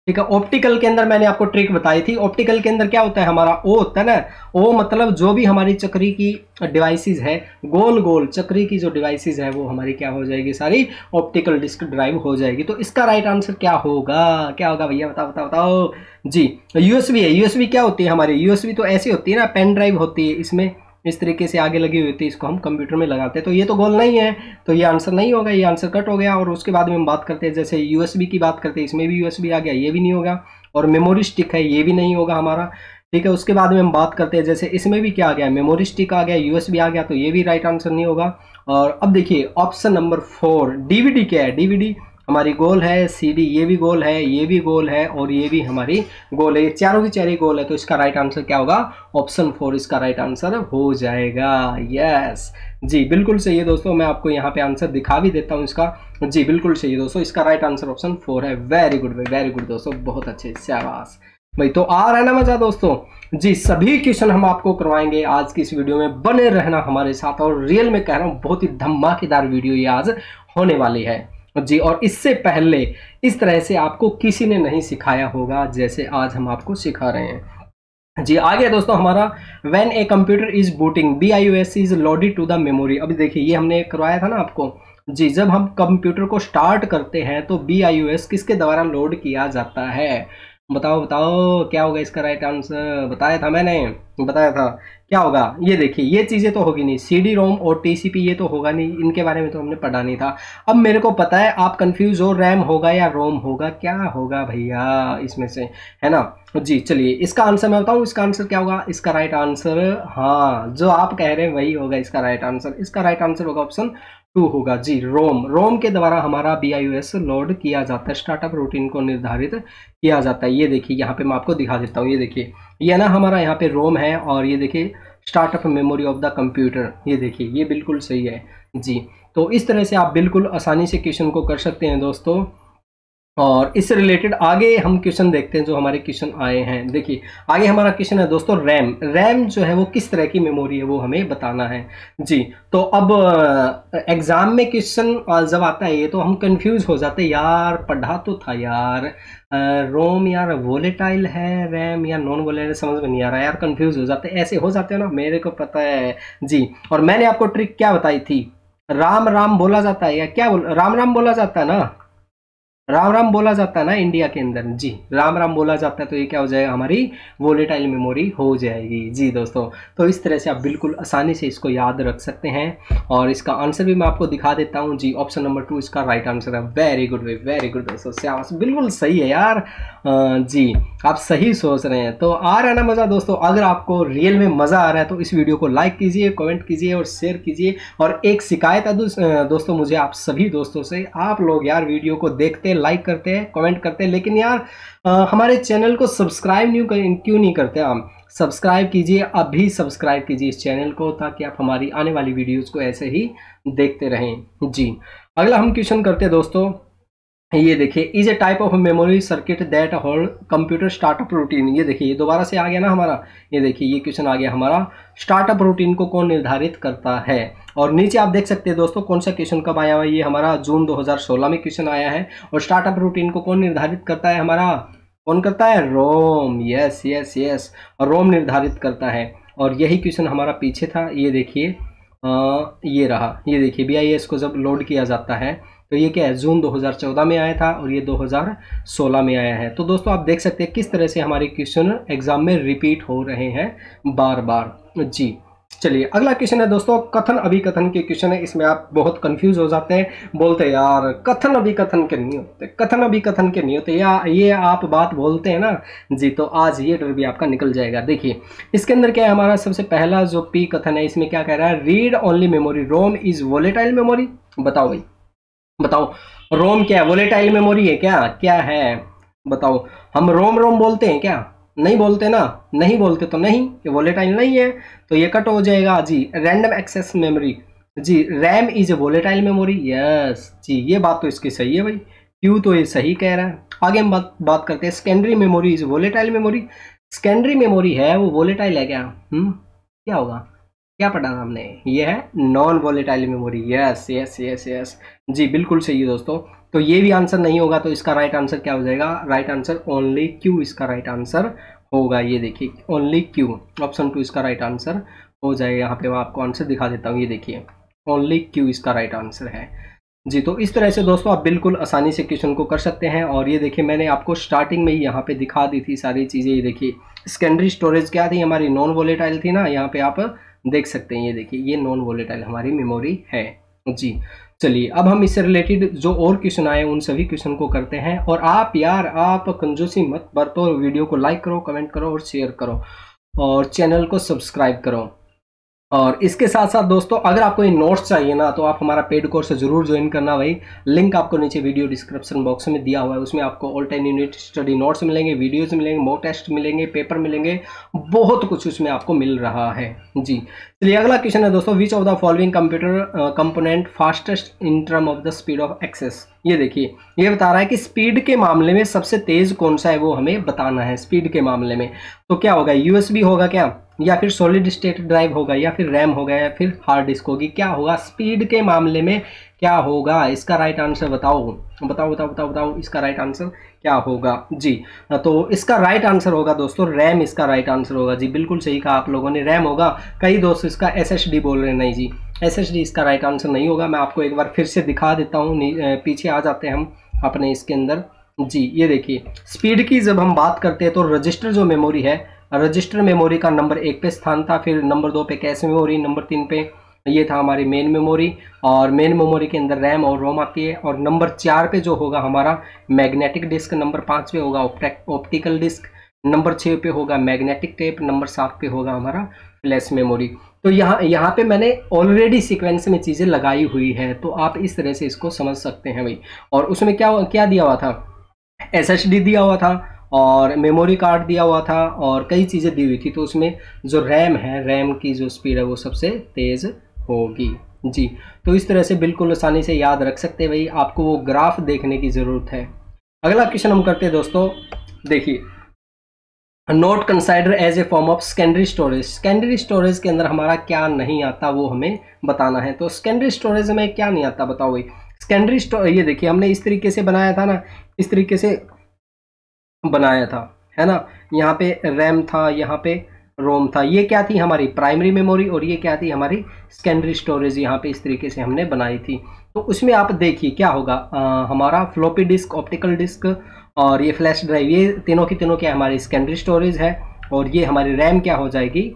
ठीक है, ऑप्टिकल के अंदर मैंने आपको ट्रिक बताई थी। ऑप्टिकल के अंदर क्या होता है, हमारा ओ होता है ना, ओ मतलब जो भी हमारी चक्री की डिवाइसेस है, गोल गोल चक्री की जो डिवाइसेस है वो हमारी क्या हो जाएगी, सारी ऑप्टिकल डिस्क ड्राइव हो जाएगी। तो इसका राइट आंसर क्या होगा, क्या होगा भैया बताओ बताओ बताओ जी। यूएसबी है, यूएसबी क्या होती है हमारी, यूएसबी तो ऐसी होती है ना, पेन ड्राइव होती है, इसमें इस तरीके से आगे लगी हुई होती है, इसको हम कंप्यूटर में लगाते हैं। तो ये तो गोल नहीं है, तो ये आंसर नहीं होगा, ये आंसर कट हो गया। और उसके बाद में हम बात करते हैं, जैसे यूएसबी की बात करते हैं, इसमें भी यूएसबी आ गया, ये भी नहीं होगा। और मेमोरी स्टिक है, ये भी नहीं होगा हमारा। ठीक है, उसके बाद में हम बात करते हैं, जैसे इसमें भी क्या आ गया, मेमोरी स्टिक आ गया, यूएसबी आ गया, तो ये भी राइट आंसर नहीं होगा। और अब देखिए ऑप्शन नंबर फोर, डीवीडी क्या है, डीवीडी हमारी गोल है, सीडी ये भी गोल है, ये भी गोल है, और ये भी हमारी गोल है, चारों की चारों गोल है। तो इसका राइट आंसर क्या होगा, ऑप्शन फोर इसका राइट आंसर हो जाएगा। यस जी, बिल्कुल सही है दोस्तों, मैं आपको यहाँ पे आंसर दिखा भी देता हूँ इसका। जी बिल्कुल सही है दोस्तों, इसका राइट आंसर ऑप्शन फोर है। वेरी गुड भाई, वेरी गुड दोस्तों, बहुत अच्छे, शाबाश भाई। तो आ रहा है ना मजा दोस्तों जी, सभी क्वेश्चन हम आपको करवाएंगे आज की इस वीडियो में, बने रहना हमारे साथ। और रियल में कह रहा हूँ, बहुत ही धमाकेदार वीडियो ये आज होने वाली है जी। और इससे पहले इस तरह से आपको किसी ने नहीं सिखाया होगा जैसे आज हम आपको सिखा रहे हैं जी। आगे दोस्तों हमारा when a computer is booting B I O S is loaded to the memory. अभी देखिए ये हमने करवाया था ना आपको जी, जब हम कंप्यूटर को स्टार्ट करते हैं तो बी आई ओ एस किसके द्वारा लोड किया जाता है, बताओ बताओ क्या होगा इसका राइट आंसर। बताया था मैंने, बताया था क्या होगा। ये देखिए ये चीज़ें तो होगी नहीं, सीडी रोम और टीसीपी ये तो होगा नहीं, इनके बारे में तो हमने पढ़ा नहीं था। अब मेरे को पता है आप कंफ्यूज हो, रैम होगा या रोम होगा, क्या होगा भैया इसमें से, है ना जी। चलिए इसका आंसर मैं बताऊँ, इसका आंसर क्या होगा, इसका राइट आंसर, हाँ जो आप कह रहे हैं वही होगा इसका राइट आंसर। इसका राइट आंसर होगा ऑप्शन टू होगा जी, रोम। रोम के द्वारा हमारा B I O S load किया जाता है, स्टार्टअप रूटीन को निर्धारित किया जाता है। ये देखिए यहाँ पे मैं आपको दिखा देता हूँ, ये देखिए ये ना हमारा यहाँ पे रोम है, और ये देखिए startup memory of the computer, ये देखिए ये बिल्कुल सही है जी। तो इस तरह से आप बिल्कुल आसानी से क्वेश्चन को कर सकते हैं दोस्तों। और इससे रिलेटेड आगे हम क्वेश्चन देखते हैं जो हमारे क्वेश्चन आए हैं। देखिए आगे हमारा क्वेश्चन है दोस्तों रैम। रैम जो है वो किस तरह की मेमोरी है वो हमें बताना है जी। तो अब एग्ज़ाम में क्वेश्चन जब आता है ये तो हम कंफ्यूज हो जाते हैं, यार पढ़ा तो था यार, रोम यार वोलेटाइल है, रैम या नॉन वोलेटाइल, समझ में नहीं आ रहा यार, कन्फ्यूज़ हो जाते हैं, ऐसे हो जाते हैं ना, मेरे को पता है जी। और मैंने आपको ट्रिक क्या बताई थी, राम राम बोला जाता है या क्या बोल, राम राम बोला जाता है ना, राम राम बोला जाता है ना इंडिया के अंदर जी, राम राम बोला जाता है। तो ये क्या हो जाएगा, हमारी वोलेटाइल मेमोरी हो जाएगी जी दोस्तों। तो इस तरह से आप बिल्कुल आसानी से इसको याद रख सकते हैं। और इसका आंसर भी मैं आपको दिखा देता हूँ जी, ऑप्शन नंबर टू इसका राइट आंसर है। वेरी गुड वे, वेरी गुड दोस्तों, शाबाश, बिल्कुल सही है यार जी, आप सही सोच रहे हैं। तो आ रहा है ना मज़ा दोस्तों, अगर आपको रियल में मज़ा आ रहा है तो इस वीडियो को लाइक कीजिए, कमेंट कीजिए और शेयर कीजिए। और एक शिकायत है दोस्तों मुझे आप सभी दोस्तों से, आप लोग यार वीडियो को देखते लाइक करते हैं, कमेंट करते हैं, लेकिन यार आ, हमारे चैनल को सब्सक्राइब नहीं क्यों नहीं करते आप। सब्सक्राइब कीजिए, अभी सब्सक्राइब कीजिए इस चैनल को, ताकि आप हमारी आने वाली वीडियोस को ऐसे ही देखते रहें जी। अगला हम क्वेश्चन करते हैं दोस्तों, ये देखिए is a type of memory circuit that hold computer startup routine. ये देखिए ये दोबारा से आ गया ना हमारा, ये देखिए ये क्वेश्चन आ गया हमारा, स्टार्टअप रूटीन को कौन निर्धारित करता है। और नीचे आप देख सकते हैं दोस्तों कौन सा क्वेश्चन कब आया हुआ है, ये हमारा जून दो हज़ार सोलह में क्वेश्चन आया है। और स्टार्टअप रूटीन को कौन निर्धारित करता है, हमारा कौन करता है, रोम। यस यस यस, और रोम निर्धारित करता है। और यही क्वेश्चन हमारा पीछे था, ये देखिए ये रहा, ये देखिए बी आई एस को जब लोड किया जाता है तो ये क्या है, जून दो हज़ार चौदह में आया था और ये दो हज़ार सोलह में आया है। तो दोस्तों आप देख सकते हैं किस तरह से हमारे क्वेश्चन एग्जाम में रिपीट हो रहे हैं बार बार जी। चलिए अगला क्वेश्चन है दोस्तों, कथन अभिकथन के क्वेश्चन है। इसमें आप बहुत कंफ्यूज हो जाते हैं, बोलते हैं यार कथन अभिकथन के नहीं होते, कथन अभिकथन के नहीं होते, या ये आप बात बोलते हैं ना जी। तो आज ये डर भी आपका निकल जाएगा। देखिए इसके अंदर क्या है, हमारा सबसे पहला जो पी कथन है, इसमें क्या कह रहा है, read only memory ROM is volatile memory. बताओ भाई बताओ, रोम क्या है, वोलेटाइल मेमोरी है क्या, क्या है बताओ। हम रोम रोम बोलते हैं क्या, नहीं बोलते ना, नहीं बोलते तो नहीं, ये वोलेटाइल नहीं है, तो ये कट हो जाएगा जी। रैंडम एक्सेस मेमोरी जी, RAM is a volatile memory. Yes जी, ये बात तो इसकी सही है भाई, क्यों तो ये सही कह रहा है। आगे हम बात बात करते हैं, secondary memory is volatile memory. Secondary memory है वो वोलेटाइल है क्या, क्या होगा, क्या पढ़ा था हमने, ये है non volatile memory. Yes yes yes yes जी बिल्कुल सही है दोस्तों। तो ये भी आंसर नहीं होगा, तो इसका राइट आंसर क्या हो जाएगा, राइट आंसर ओनली क्यू इसका राइट आंसर होगा। ये देखिए ओनली क्यू, ऑप्शन टू इसका राइट आंसर हो जाएगा। यहाँ पे मैं आपको आंसर दिखा देता हूँ, ये देखिए ओनली क्यू इसका राइट आंसर है जी। तो इस तरह से दोस्तों आप बिल्कुल आसानी से क्वेश्चन को कर सकते हैं। और ये देखिए मैंने आपको स्टार्टिंग में ही यहाँ पे दिखा दी थी सारी चीज़ें। ये देखिए सेकेंडरी स्टोरेज क्या थी हमारी, नॉन वोलेटाइल थी ना, यहाँ पे आप देख सकते हैं। ये देखिए ये नॉन वोलेटाइल हमारी मेमोरी है जी। चलिए अब हम इससे रिलेटेड जो और क्वेश्चन आए उन सभी क्वेश्चन को करते हैं। और आप यार आप कंजूसी मत बरतो, वीडियो को लाइक करो, कमेंट करो और शेयर करो और चैनल को सब्सक्राइब करो। और इसके साथ साथ दोस्तों अगर आपको ये नोट्स चाहिए ना तो आप हमारा पेड कोर्स जरूर ज्वाइन करना भाई। लिंक आपको नीचे वीडियो डिस्क्रिप्शन बॉक्स में दिया हुआ है, उसमें आपको all time unit study notes मिलेंगे, वीडियोस मिलेंगे, मॉक टेस्ट मिलेंगे, पेपर मिलेंगे, बहुत कुछ उसमें आपको मिल रहा है जी। चलिए अगला क्वेश्चन है दोस्तों, which of the following computer component fastest in term of the speed of access. ये देखिए ये बता रहा है कि स्पीड के मामले में सबसे तेज कौन सा है वो हमें बताना है। स्पीड के मामले में तो क्या होगा, यूएसबी होगा क्या, या फिर सॉलिड स्टेट ड्राइव होगा, या फिर रैम होगा, या फिर हार्ड डिस्क होगी, क्या होगा स्पीड के मामले में, क्या होगा इसका राइट आंसर बताओ बताओ बताओ बताओ बताओ इसका राइट आंसर क्या होगा जी। तो इसका राइट आंसर होगा दोस्तों रैम इसका राइट आंसर होगा जी, बिल्कुल सही कहा आप लोगों ने, रैम होगा। कई दोस्त इसका एसएसडी बोल रहे हैं, नहीं जी एसएसडी इसका राइट आंसर नहीं होगा। मैं आपको एक बार फिर से दिखा देता हूँ, पीछे आ जाते हैं हम अपने इसके अंदर जी। ये देखिए स्पीड की जब हम बात करते हैं तो रजिस्टर जो मेमोरी है, रजिस्टर मेमोरी का नंबर एक पे स्थान था, फिर नंबर दो पे कैश मेमोरी, नंबर तीन पे ये था हमारी मेन मेमोरी, और मेन मेमोरी के अंदर रैम और रोम आती है, और नंबर चार पे जो होगा हमारा मैग्नेटिक डिस्क, नंबर पाँच पे होगा ऑप्टिकल डिस्क, नंबर छः पे होगा मैग्नेटिक टेप, नंबर सात पे होगा हमारा फ्लैश मेमोरी। तो यहाँ यहाँ पे मैंने ऑलरेडी सीक्वेंस में चीज़ें लगाई हुई है, तो आप इस तरह से इसको समझ सकते हैं भाई। और उसमें क्या क्या दिया हुआ था, एसएसडी दिया हुआ था और मेमोरी कार्ड दिया हुआ था और कई चीज़ें दी हुई थी। तो उसमें जो रैम है, रैम की जो स्पीड है वो सबसे तेज़ होगी जी। तो इस तरह से बिल्कुल आसानी से याद रख सकते हैं भाई, आपको वो ग्राफ देखने की ज़रूरत है। अगला क्वेश्चन हम करते हैं दोस्तों, देखिए not consider as a form of secondary storage. Secondary storage के अंदर हमारा क्या नहीं आता वो हमें बताना है। तो सेकेंडरी स्टोरेज में क्या नहीं आता बताओ भाई। सेकेंडरी स्टोरेज ये देखिए हमने इस तरीके से बनाया था ना, इस तरीके से बनाया था है ना, यहाँ पे रैम था, यहाँ पे रोम था, ये क्या थी हमारी प्राइमरी मेमोरी, और ये क्या थी हमारी सेकेंडरी स्टोरेज, यहाँ पे इस तरीके से हमने बनाई थी। तो उसमें आप देखिए क्या होगा, आ, हमारा फ्लॉपी डिस्क, ऑप्टिकल डिस्क और ये फ्लैश ड्राइव, ये तीनों की तीनों क्या हमारी सेकेंडरी स्टोरेज है, और ये हमारी रैम क्या हो जाएगी,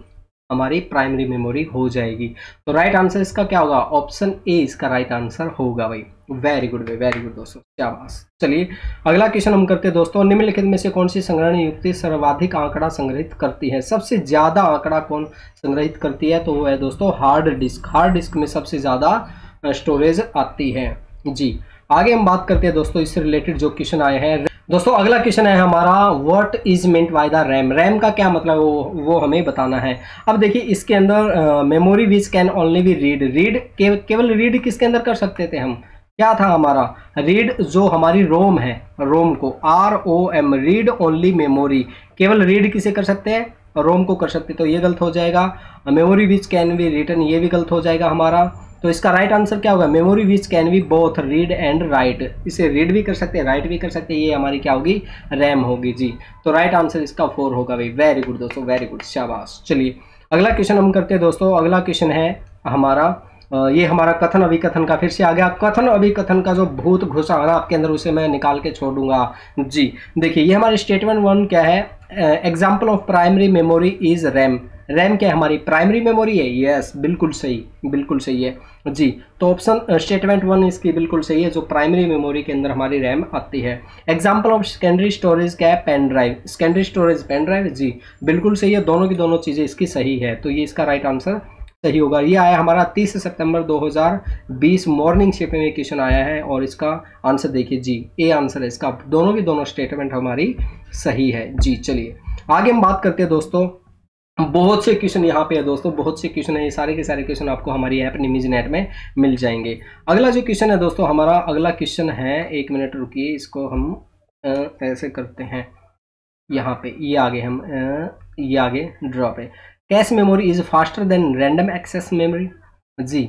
हमारी प्राइमरी मेमोरी हो जाएगी। तो राइट आंसर इसका क्या होगा, ऑप्शन ए इसका राइट आंसर होगा भाई। वेरी गुड भाई, वेरी गुड दोस्तों, क्या बात। चलिए अगला क्वेश्चन हम करते हैं दोस्तों, निम्नलिखित में से कौन सी संग्रहण युक्ति सर्वाधिक आंकड़ा संग्रहित करती है। सबसे ज़्यादा आंकड़ा कौन संग्रहित करती है, तो वो है दोस्तों हार्ड डिस्क। हार्ड डिस्क में सबसे ज़्यादा स्टोरेज आती है जी। आगे हम बात करते हैं दोस्तों इससे रिलेटेड जो क्वेश्चन आए हैं। दोस्तों अगला क्वेश्चन है हमारा, what is meant by the RAM. RAM का क्या मतलब वो वो हमें बताना है। अब देखिए इसके अंदर memory which can only be read, read केवल रीड किसके अंदर कर सकते थे हम, क्या था हमारा रीड, जो हमारी रोम है, रोम को R O M, read only memory, केवल रीड किसे कर सकते हैं, रोम को कर सकते, तो ये गलत हो जाएगा। Memory which can be written, ये भी गलत हो जाएगा हमारा। तो इसका राइट आंसर क्या होगा, memory which can be both read and write, इसे रीड भी कर सकते हैं, राइट भी कर सकते हैं, ये हमारी क्या होगी, रैम होगी जी। तो राइट आंसर इसका फोर होगा भाई। वेरी गुड दोस्तों, वेरी गुड, शाबाश। चलिए अगला क्वेश्चन हम करते हैं दोस्तों, अगला क्वेश्चन है हमारा, ये हमारा कथन अभिकथन का फिर से आ गया। कथन अभिकथन का जो भूत घुसा है ना आपके अंदर, उसे मैं निकाल के छोड़ूंगा जी। देखिए ये हमारे स्टेटमेंट वन क्या है, example of primary memory is RAM. RAM क्या है हमारी प्राइमरी मेमोरी है, यस बिल्कुल सही, बिल्कुल सही है जी। तो ऑप्शन स्टेटमेंट वन इसकी बिल्कुल सही है, जो प्राइमरी मेमोरी के अंदर हमारी रैम आती है। एग्जाम्पल ऑफ सेकेंडरी स्टोरेज क्या है, pen drive, secondary storage pen drive जी, बिल्कुल सही है, दोनों की दोनों चीज़ें इसकी सही है। तो ये इसका राइट आंसर सही होगा। ये आया हमारा तीस सितंबर दो हज़ार बीस मॉर्निंग शिफ्ट में क्वेश्चन आया है, और इसका आंसर देखिए जी, ए आंसर है इसका, दोनों की दोनों स्टेटमेंट हमारी सही है जी। चलिए आगे हम बात करते हैं दोस्तों, बहुत से क्वेश्चन यहाँ पे है दोस्तों, बहुत से क्वेश्चन है, ये सारे के सारे क्वेश्चन आपको हमारी ऐप निमी जी नेट में मिल जाएंगे। अगला जो क्वेश्चन है दोस्तों हमारा, अगला क्वेश्चन है, एक मिनट रुकिए, इसको हम ऐसे करते हैं, यहाँ पे ये आगे हम ये आगे ड्रॉप है। Cache memory is faster than random access memory. जी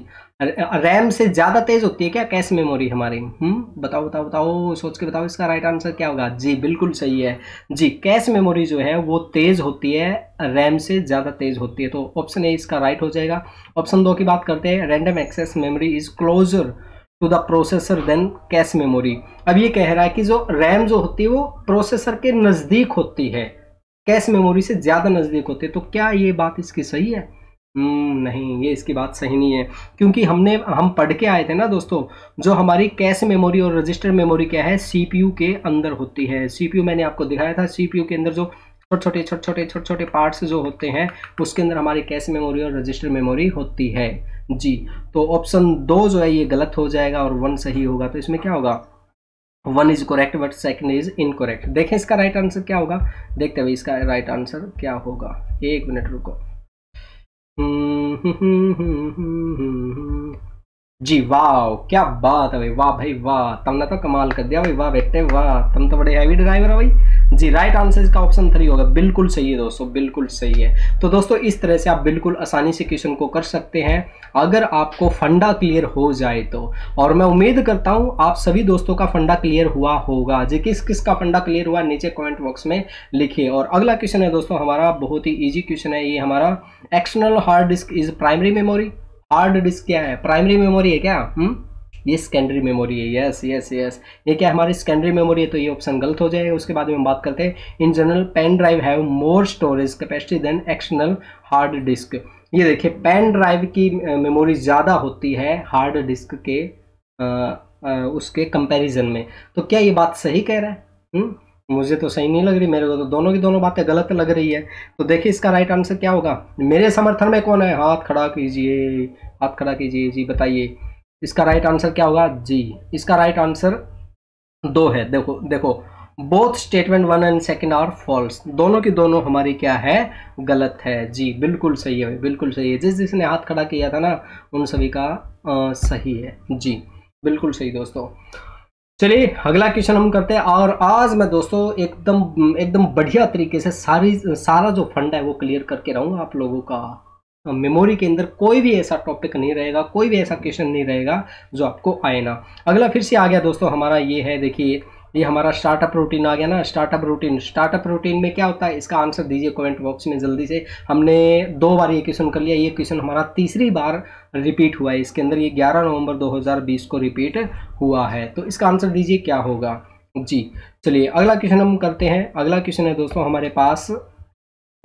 रैम से ज़्यादा तेज़ होती है क्या कैश मेमोरी हमारी? हम्म बताओ बताओ बताओ, सोच के बताओ इसका राइट आंसर क्या होगा। जी बिल्कुल सही है जी, कैश मेमोरी जो है वो तेज़ होती है, रैम से ज़्यादा तेज़ होती है, तो ऑप्शन ए इसका राइट हो जाएगा। ऑप्शन दो की बात करते हैं, random access memory is closer to the processor than cache memory. अब ये कह रहा है कि जो रैम जो होती है वो प्रोसेसर के नज़दीक होती है, कैश मेमोरी से ज़्यादा नज़दीक होती है, तो क्या ये बात इसकी सही है? नहीं, ये इसकी बात सही नहीं है, क्योंकि हमने हम पढ़ के आए थे ना दोस्तों, जो हमारी कैश मेमोरी और रजिस्टर मेमोरी क्या है, सीपीयू के अंदर होती है। सीपीयू मैंने आपको दिखाया था, सीपीयू के अंदर जो छोटे छोटे छोटे छोटे छोटे छोटे पार्ट्स जो होते हैं उसके अंदर हमारी कैश मेमोरी और रजिस्टर मेमोरी होती है। जी तो ऑप्शन दो जो है ये गलत हो जाएगा और वन सही होगा, तो इसमें क्या होगा, one is correct but second is incorrect. देखें इसका राइट आंसर क्या होगा, देखते हुए इसका राइट आंसर क्या होगा, एक मिनट रुको। जी वाह, क्या बात है भाई, वाह भाई वाह, तुमने तो कमाल कर दिया भाई, वाह बेटे वाह, तुम तो बड़े हैवी ड्राइवर हो भाई। जी राइट आंसर इसका ऑप्शन थ्री होगा, बिल्कुल सही है दोस्तों, बिल्कुल सही है। तो दोस्तों इस तरह से आप बिल्कुल आसानी से क्वेश्चन को कर सकते हैं अगर आपको फंडा क्लियर हो जाए तो, और मैं उम्मीद करता हूँ आप सभी दोस्तों का फंडा क्लियर हुआ होगा। जी किस किस का फंडा क्लियर हुआ नीचे कमेंट बॉक्स में लिखिए। और अगला क्वेश्चन है दोस्तों हमारा, बहुत ही ईजी क्वेश्चन है ये हमारा, external hard disk is primary memory. Hard disk क्या है, प्राइमरी मेमोरी है क्या? हम ये सेकेंडरी मेमोरी है, यस यस यस, ये क्या हमारी सेकेंडरी मेमोरी है, तो ये ऑप्शन गलत हो जाएगा। उसके बाद में हम बात करते हैं, in general pen drive have more storage capacity than external hard disk. ये देखिए पेन ड्राइव की मेमोरी ज़्यादा होती है हार्ड डिस्क के आ, आ, उसके कंपैरिजन में, तो क्या ये बात सही कह रहा है? हुँ? मुझे तो सही नहीं लग रही, मेरे को तो दोनों की दोनों बातें गलत लग रही है, तो देखिए इसका राइट आंसर क्या होगा। मेरे समर्थन में कौन है, हाथ खड़ा कीजिए, हाथ खड़ा कीजिए, जी बताइए इसका राइट आंसर क्या होगा। जी इसका राइट आंसर दो है, देखो देखो both statement one and second are false, दोनों की दोनों हमारी क्या है, गलत है। जी बिल्कुल सही है, बिल्कुल सही है, जिस जिसने हाथ खड़ा किया था ना उन सभी का आ, सही है। जी बिल्कुल सही दोस्तों, चलिए अगला क्वेश्चन हम करते हैं। और आज मैं दोस्तों एकदम एकदम बढ़िया तरीके से सारी सारा जो फंडा है वो क्लियर करके रहूँगा आप लोगों का। मेमोरी के अंदर कोई भी ऐसा टॉपिक नहीं रहेगा, कोई भी ऐसा क्वेश्चन नहीं रहेगा जो आपको आए ना। अगला फिर से आ गया दोस्तों हमारा, ये है देखिए, ये हमारा स्टार्टअप रूटीन आ गया ना, स्टार्टअप रूटीन। स्टार्टअप रूटीन में क्या होता है, इसका आंसर दीजिए कमेंट बॉक्स में जल्दी से। हमने दो बार ये क्वेश्चन कर लिया, ये क्वेश्चन हमारा तीसरी बार रिपीट हुआ है इसके अंदर, ये ग्यारह नवंबर दो हज़ार बीस को रिपीट हुआ है, तो इसका आंसर दीजिए क्या होगा। जी चलिए अगला क्वेश्चन हम करते हैं। अगला क्वेश्चन है दोस्तों हमारे पास,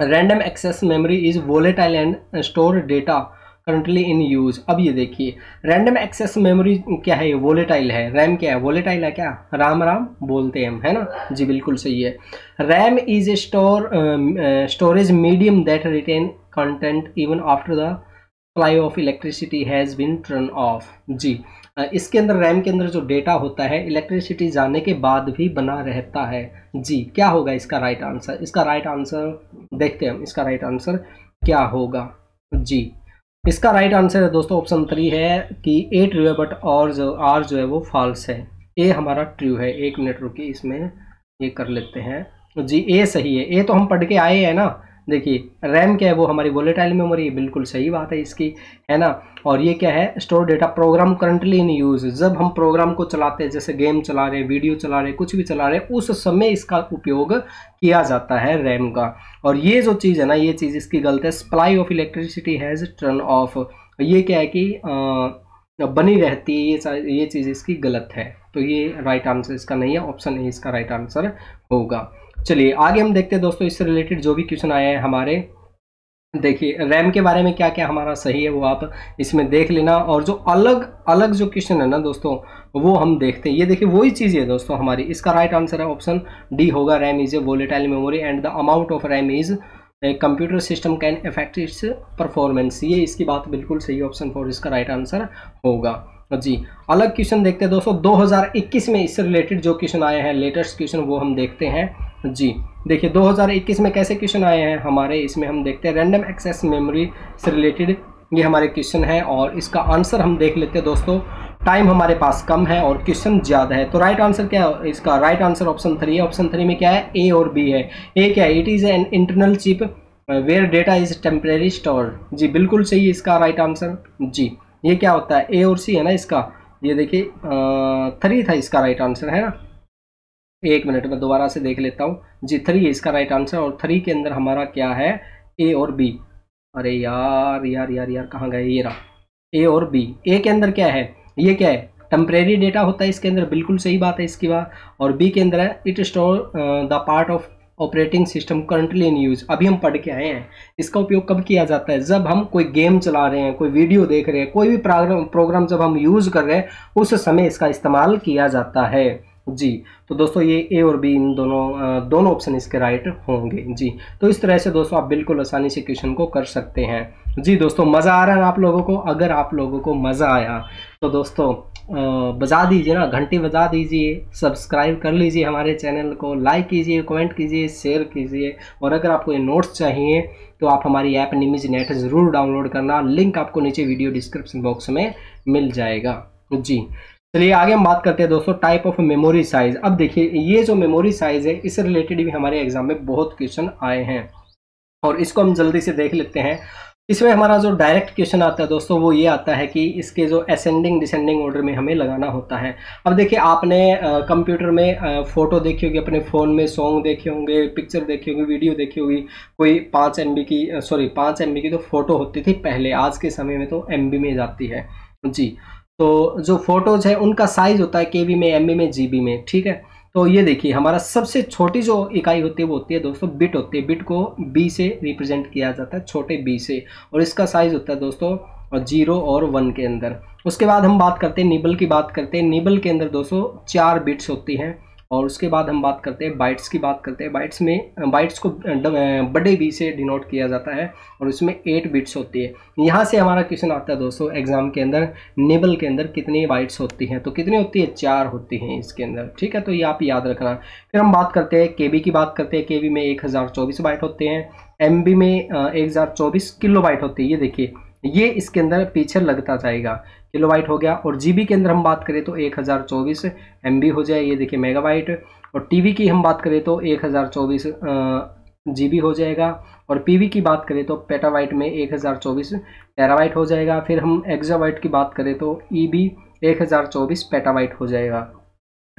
random access memory is volatile and store data currently in use. अब ये देखिए रैंडम एक्सेस मेमोरी क्या है, ये वोलेटाइल है, रैम क्या है, वोलेटाइल है क्या, राम राम बोलते हैं हम, है ना। जी बिल्कुल सही है, RAM is a store storage medium that retain content even after the supply of electricity has been turn off. जी इसके अंदर रैम के अंदर जो डेटा होता है इलेक्ट्रिसिटी जाने के बाद भी बना रहता है। जी क्या होगा इसका राइट आंसर, इसका राइट आंसर देखते हैं हम इसका राइट आंसर क्या होगा। जी इसका राइट आंसर है दोस्तों ऑप्शन थ्री है कि ए ट्रू है बट और जो आर जो है वो फॉल्स है, ए हमारा ट्रू है। एक मिनट रुकिए इसमें ये कर लेते हैं, जी ए सही है, ए तो हम पढ़ के आए हैं ना। देखिए रैम क्या है वो हमारी वोलेटाइल मेमोरी है, बिल्कुल सही बात है इसकी, है ना। और ये क्या है, store data program currently in use, जब हम प्रोग्राम को चलाते हैं जैसे गेम चला रहे, वीडियो चला रहे, कुछ भी चला रहे, उस समय इसका उपयोग किया जाता है रैम का। और ये जो चीज़ है ना, ये चीज़ इसकी गलत है, supply of electricity has turn off, ये क्या है कि आ, बनी रहती है, ये ये चीज़ इसकी गलत है, तो ये राइट आंसर इसका नहीं है, ऑप्शन ए इसका राइट आंसर होगा। चलिए आगे हम देखते हैं दोस्तों, इससे रिलेटेड जो भी क्वेश्चन आया है हमारे, देखिए रैम के बारे में क्या क्या हमारा सही है वो आप इसमें देख लेना, और जो अलग अलग जो क्वेश्चन है ना दोस्तों वो हम देखते हैं। ये देखिए वही चीज़ है दोस्तों हमारी, इसका राइट आंसर है ऑप्शन डी होगा, RAM is a volatile memory and the amount of RAM is computer system can affect its performance, ये इसकी बात बिल्कुल सही, ऑप्शन फोर इसका राइट आंसर होगा। जी अलग क्वेश्चन देखते हैं दोस्तों, दो हज़ार इक्कीस में इससे रिलेटेड जो क्वेश्चन आए हैं लेटेस्ट क्वेश्चन वो हम देखते हैं। जी देखिए दो हज़ार इक्कीस में कैसे क्वेश्चन आए हैं हमारे, इसमें हम देखते हैं रैंडम एक्सेस मेमोरी से रिलेटेड ये हमारे क्वेश्चन है, और इसका आंसर हम देख लेते हैं दोस्तों। टाइम हमारे पास कम है और क्वेश्चन ज़्यादा है, तो राइट आंसर क्या है, इसका राइट आंसर ऑप्शन थ्री है। ऑप्शन थ्री में क्या है, ए और बी है। ए क्या है, it is an internal chip where data is temporary store. जी बिल्कुल सही इसका राइट आंसर। जी ये क्या होता है ए और सी है ना इसका, ये देखिए थ्री था इसका राइट आंसर है ना। एक मिनट में दोबारा से देख लेता हूँ। जी थ्री है इसका राइट आंसर और थ्री के अंदर हमारा क्या है ए और बी। अरे यार यार यार यार कहाँ गए ये रहा ए और बी। ए के अंदर क्या है, ये क्या है टेम्परेरी डेटा होता है इसके अंदर, बिल्कुल सही बात है इसकी बात। और बी के अंदर है it store the part of operating system currently in use. अभी हम पढ़ के आए हैं इसका उपयोग कब किया जाता है, जब हम कोई गेम चला रहे हैं, कोई वीडियो देख रहे हैं, कोई भी प्रोग्राम प्रोग्राम जब हम यूज़ कर रहे हैं उस समय इसका इस्तेमाल किया जाता है। जी तो दोस्तों ये ए और बी इन दोनों दोनों ऑप्शन इसके राइट होंगे। जी तो इस तरह से दोस्तों आप बिल्कुल आसानी से क्वेश्चन को कर सकते हैं। जी दोस्तों मज़ा आ रहा है आप लोगों को? अगर आप लोगों को मज़ा आया तो दोस्तों बजा दीजिए ना, घंटी बजा दीजिए, सब्सक्राइब कर लीजिए हमारे चैनल को, लाइक कीजिए, कमेंट कीजिए, शेयर कीजिए। और अगर आपको ये नोट्स चाहिए तो आप हमारी ऐप निमी जी नेट ज़रूर डाउनलोड करना, लिंक आपको नीचे वीडियो डिस्क्रिप्शन बॉक्स में मिल जाएगा। जी चलिए आगे हम बात करते हैं दोस्तों टाइप ऑफ मेमोरी साइज़। अब देखिए ये जो मेमोरी साइज़ है इससे रिलेटेड भी हमारे एग्जाम में बहुत क्वेश्चन आए हैं और इसको हम जल्दी से देख लेते हैं। इसमें हमारा जो डायरेक्ट क्वेश्चन आता है दोस्तों वो ये आता है कि इसके जो असेंडिंग डिसेंडिंग ऑर्डर में हमें लगाना होता है। अब देखिए आपने कंप्यूटर में फ़ोटो देखी होगी, अपने फ़ोन में सॉन्ग देखे होंगे, पिक्चर देखी होगी, वीडियो देखी होगी, कोई पाँच एम बी की सॉरी पाँच एम बी की तो फ़ोटो होती थी पहले, आज के समय में तो एम बी में जाती है। जी तो जो फ़ोटोज़ है उनका साइज़ होता है के बी में, एम बी में, जी बी में, ठीक है। तो ये देखिए हमारा सबसे छोटी जो इकाई होती है वो होती है दोस्तों बिट होती है। बिट को बी से रिप्रेजेंट किया जाता है, छोटे बी से, और इसका साइज़ होता है दोस्तों जीरो और वन के अंदर। उसके बाद हम बात करते हैं निबल की बात करते हैं निबल के अंदर दोस्तों चार बिट्स होती हैं। और उसके बाद हम बात करते हैं बाइट्स की बात करते हैं बाइट्स में बाइट्स को बड़े बी से डिनोट किया जाता है और इसमें एट बिट्स होती है। यहाँ से हमारा क्वेश्चन आता है दोस्तों एग्जाम के अंदर निबल के अंदर कितनी बाइट्स होती हैं, तो कितनी होती है चार होती हैं इसके अंदर, ठीक है। तो ये आप याद रखना। फिर हम बात करते हैं केबी की बात करते हैं। केबी में एक हज़ार चौबीस बाइट होते हैं, एमबी में एक हज़ार चौबीस किलो बाइट होती है। ये देखिए ये इसके अंदर पीछे लगता जाएगा, किलोबाइट हो गया। और जीबी के अंदर हम बात करें तो एक हज़ार चौबीस एमबी हो जाए, ये देखिए मेगाबाइट। और टीवी की हम बात करें तो एक हज़ार चौबीस जीबी हो जाएगा। और पीवी की बात करें तो पेटाबाइट में एक हज़ार चौबीस टेराबाइट हो जाएगा। फिर हम एक्साबाइट की बात करें तो ईबी एक हज़ार चौबीस पेटाबाइट हो जाएगा।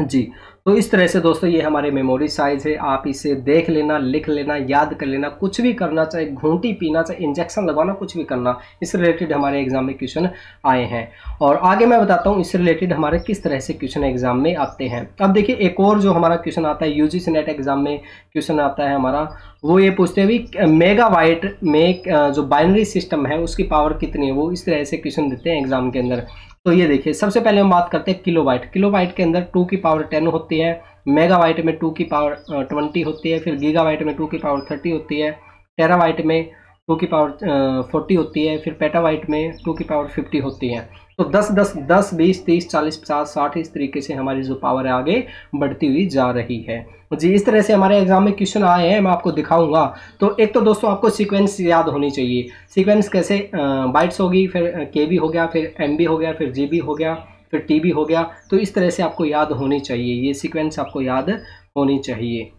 जी तो इस तरह से दोस्तों ये हमारे मेमोरी साइज़ है। आप इसे देख लेना, लिख लेना, याद कर लेना, कुछ भी करना, चाहे घूंटी पीना, चाहे इंजेक्शन लगवाना, कुछ भी करना। इससे रिलेटेड हमारे एग्जाम में क्वेश्चन आए हैं और आगे मैं बताता हूँ इससे रिलेटेड हमारे किस तरह से क्वेश्चन एग्जाम में आते हैं। अब देखिए एक और जो हमारा क्वेश्चन आता है यूजीसी नेट एग्जाम में क्वेश्चन आता है हमारा, वो ये पूछते हैं भी मेगाबाइट में जो बाइनरी सिस्टम है उसकी पावर कितनी है, वो इस तरह से क्वेश्चन देते हैं एग्जाम के अंदर। तो ये देखिए सबसे पहले हम बात करते हैं किलोबाइट। किलोबाइट के अंदर टू की पावर टेन होती है, मेगाबाइट में टू की पावर ट्वेंटी होती है, फिर गीगाबाइट में टू की पावर थर्टी होती है, टेराबाइट में टू की पावर फोर्टी होती है, फिर पेटाबाइट में टू की पावर फिफ्टी होती है। तो दस दस दस बीस तीस चालीस पचास साठ इस तरीके से हमारी जो पावर है आगे बढ़ती हुई जा रही है। जी इस तरह से हमारे एग्जाम में क्वेश्चन आए हैं, मैं आपको दिखाऊंगा। तो एक तो दोस्तों आपको सीक्वेंस याद होनी चाहिए। सीक्वेंस कैसे बाइट्स होगी, फिर केबी हो गया, फिर एमबी हो गया, फिर जीबी हो गया, फिर टीबी हो गया। तो इस तरह से आपको याद होनी चाहिए, ये सीक्वेंस आपको याद होनी चाहिए।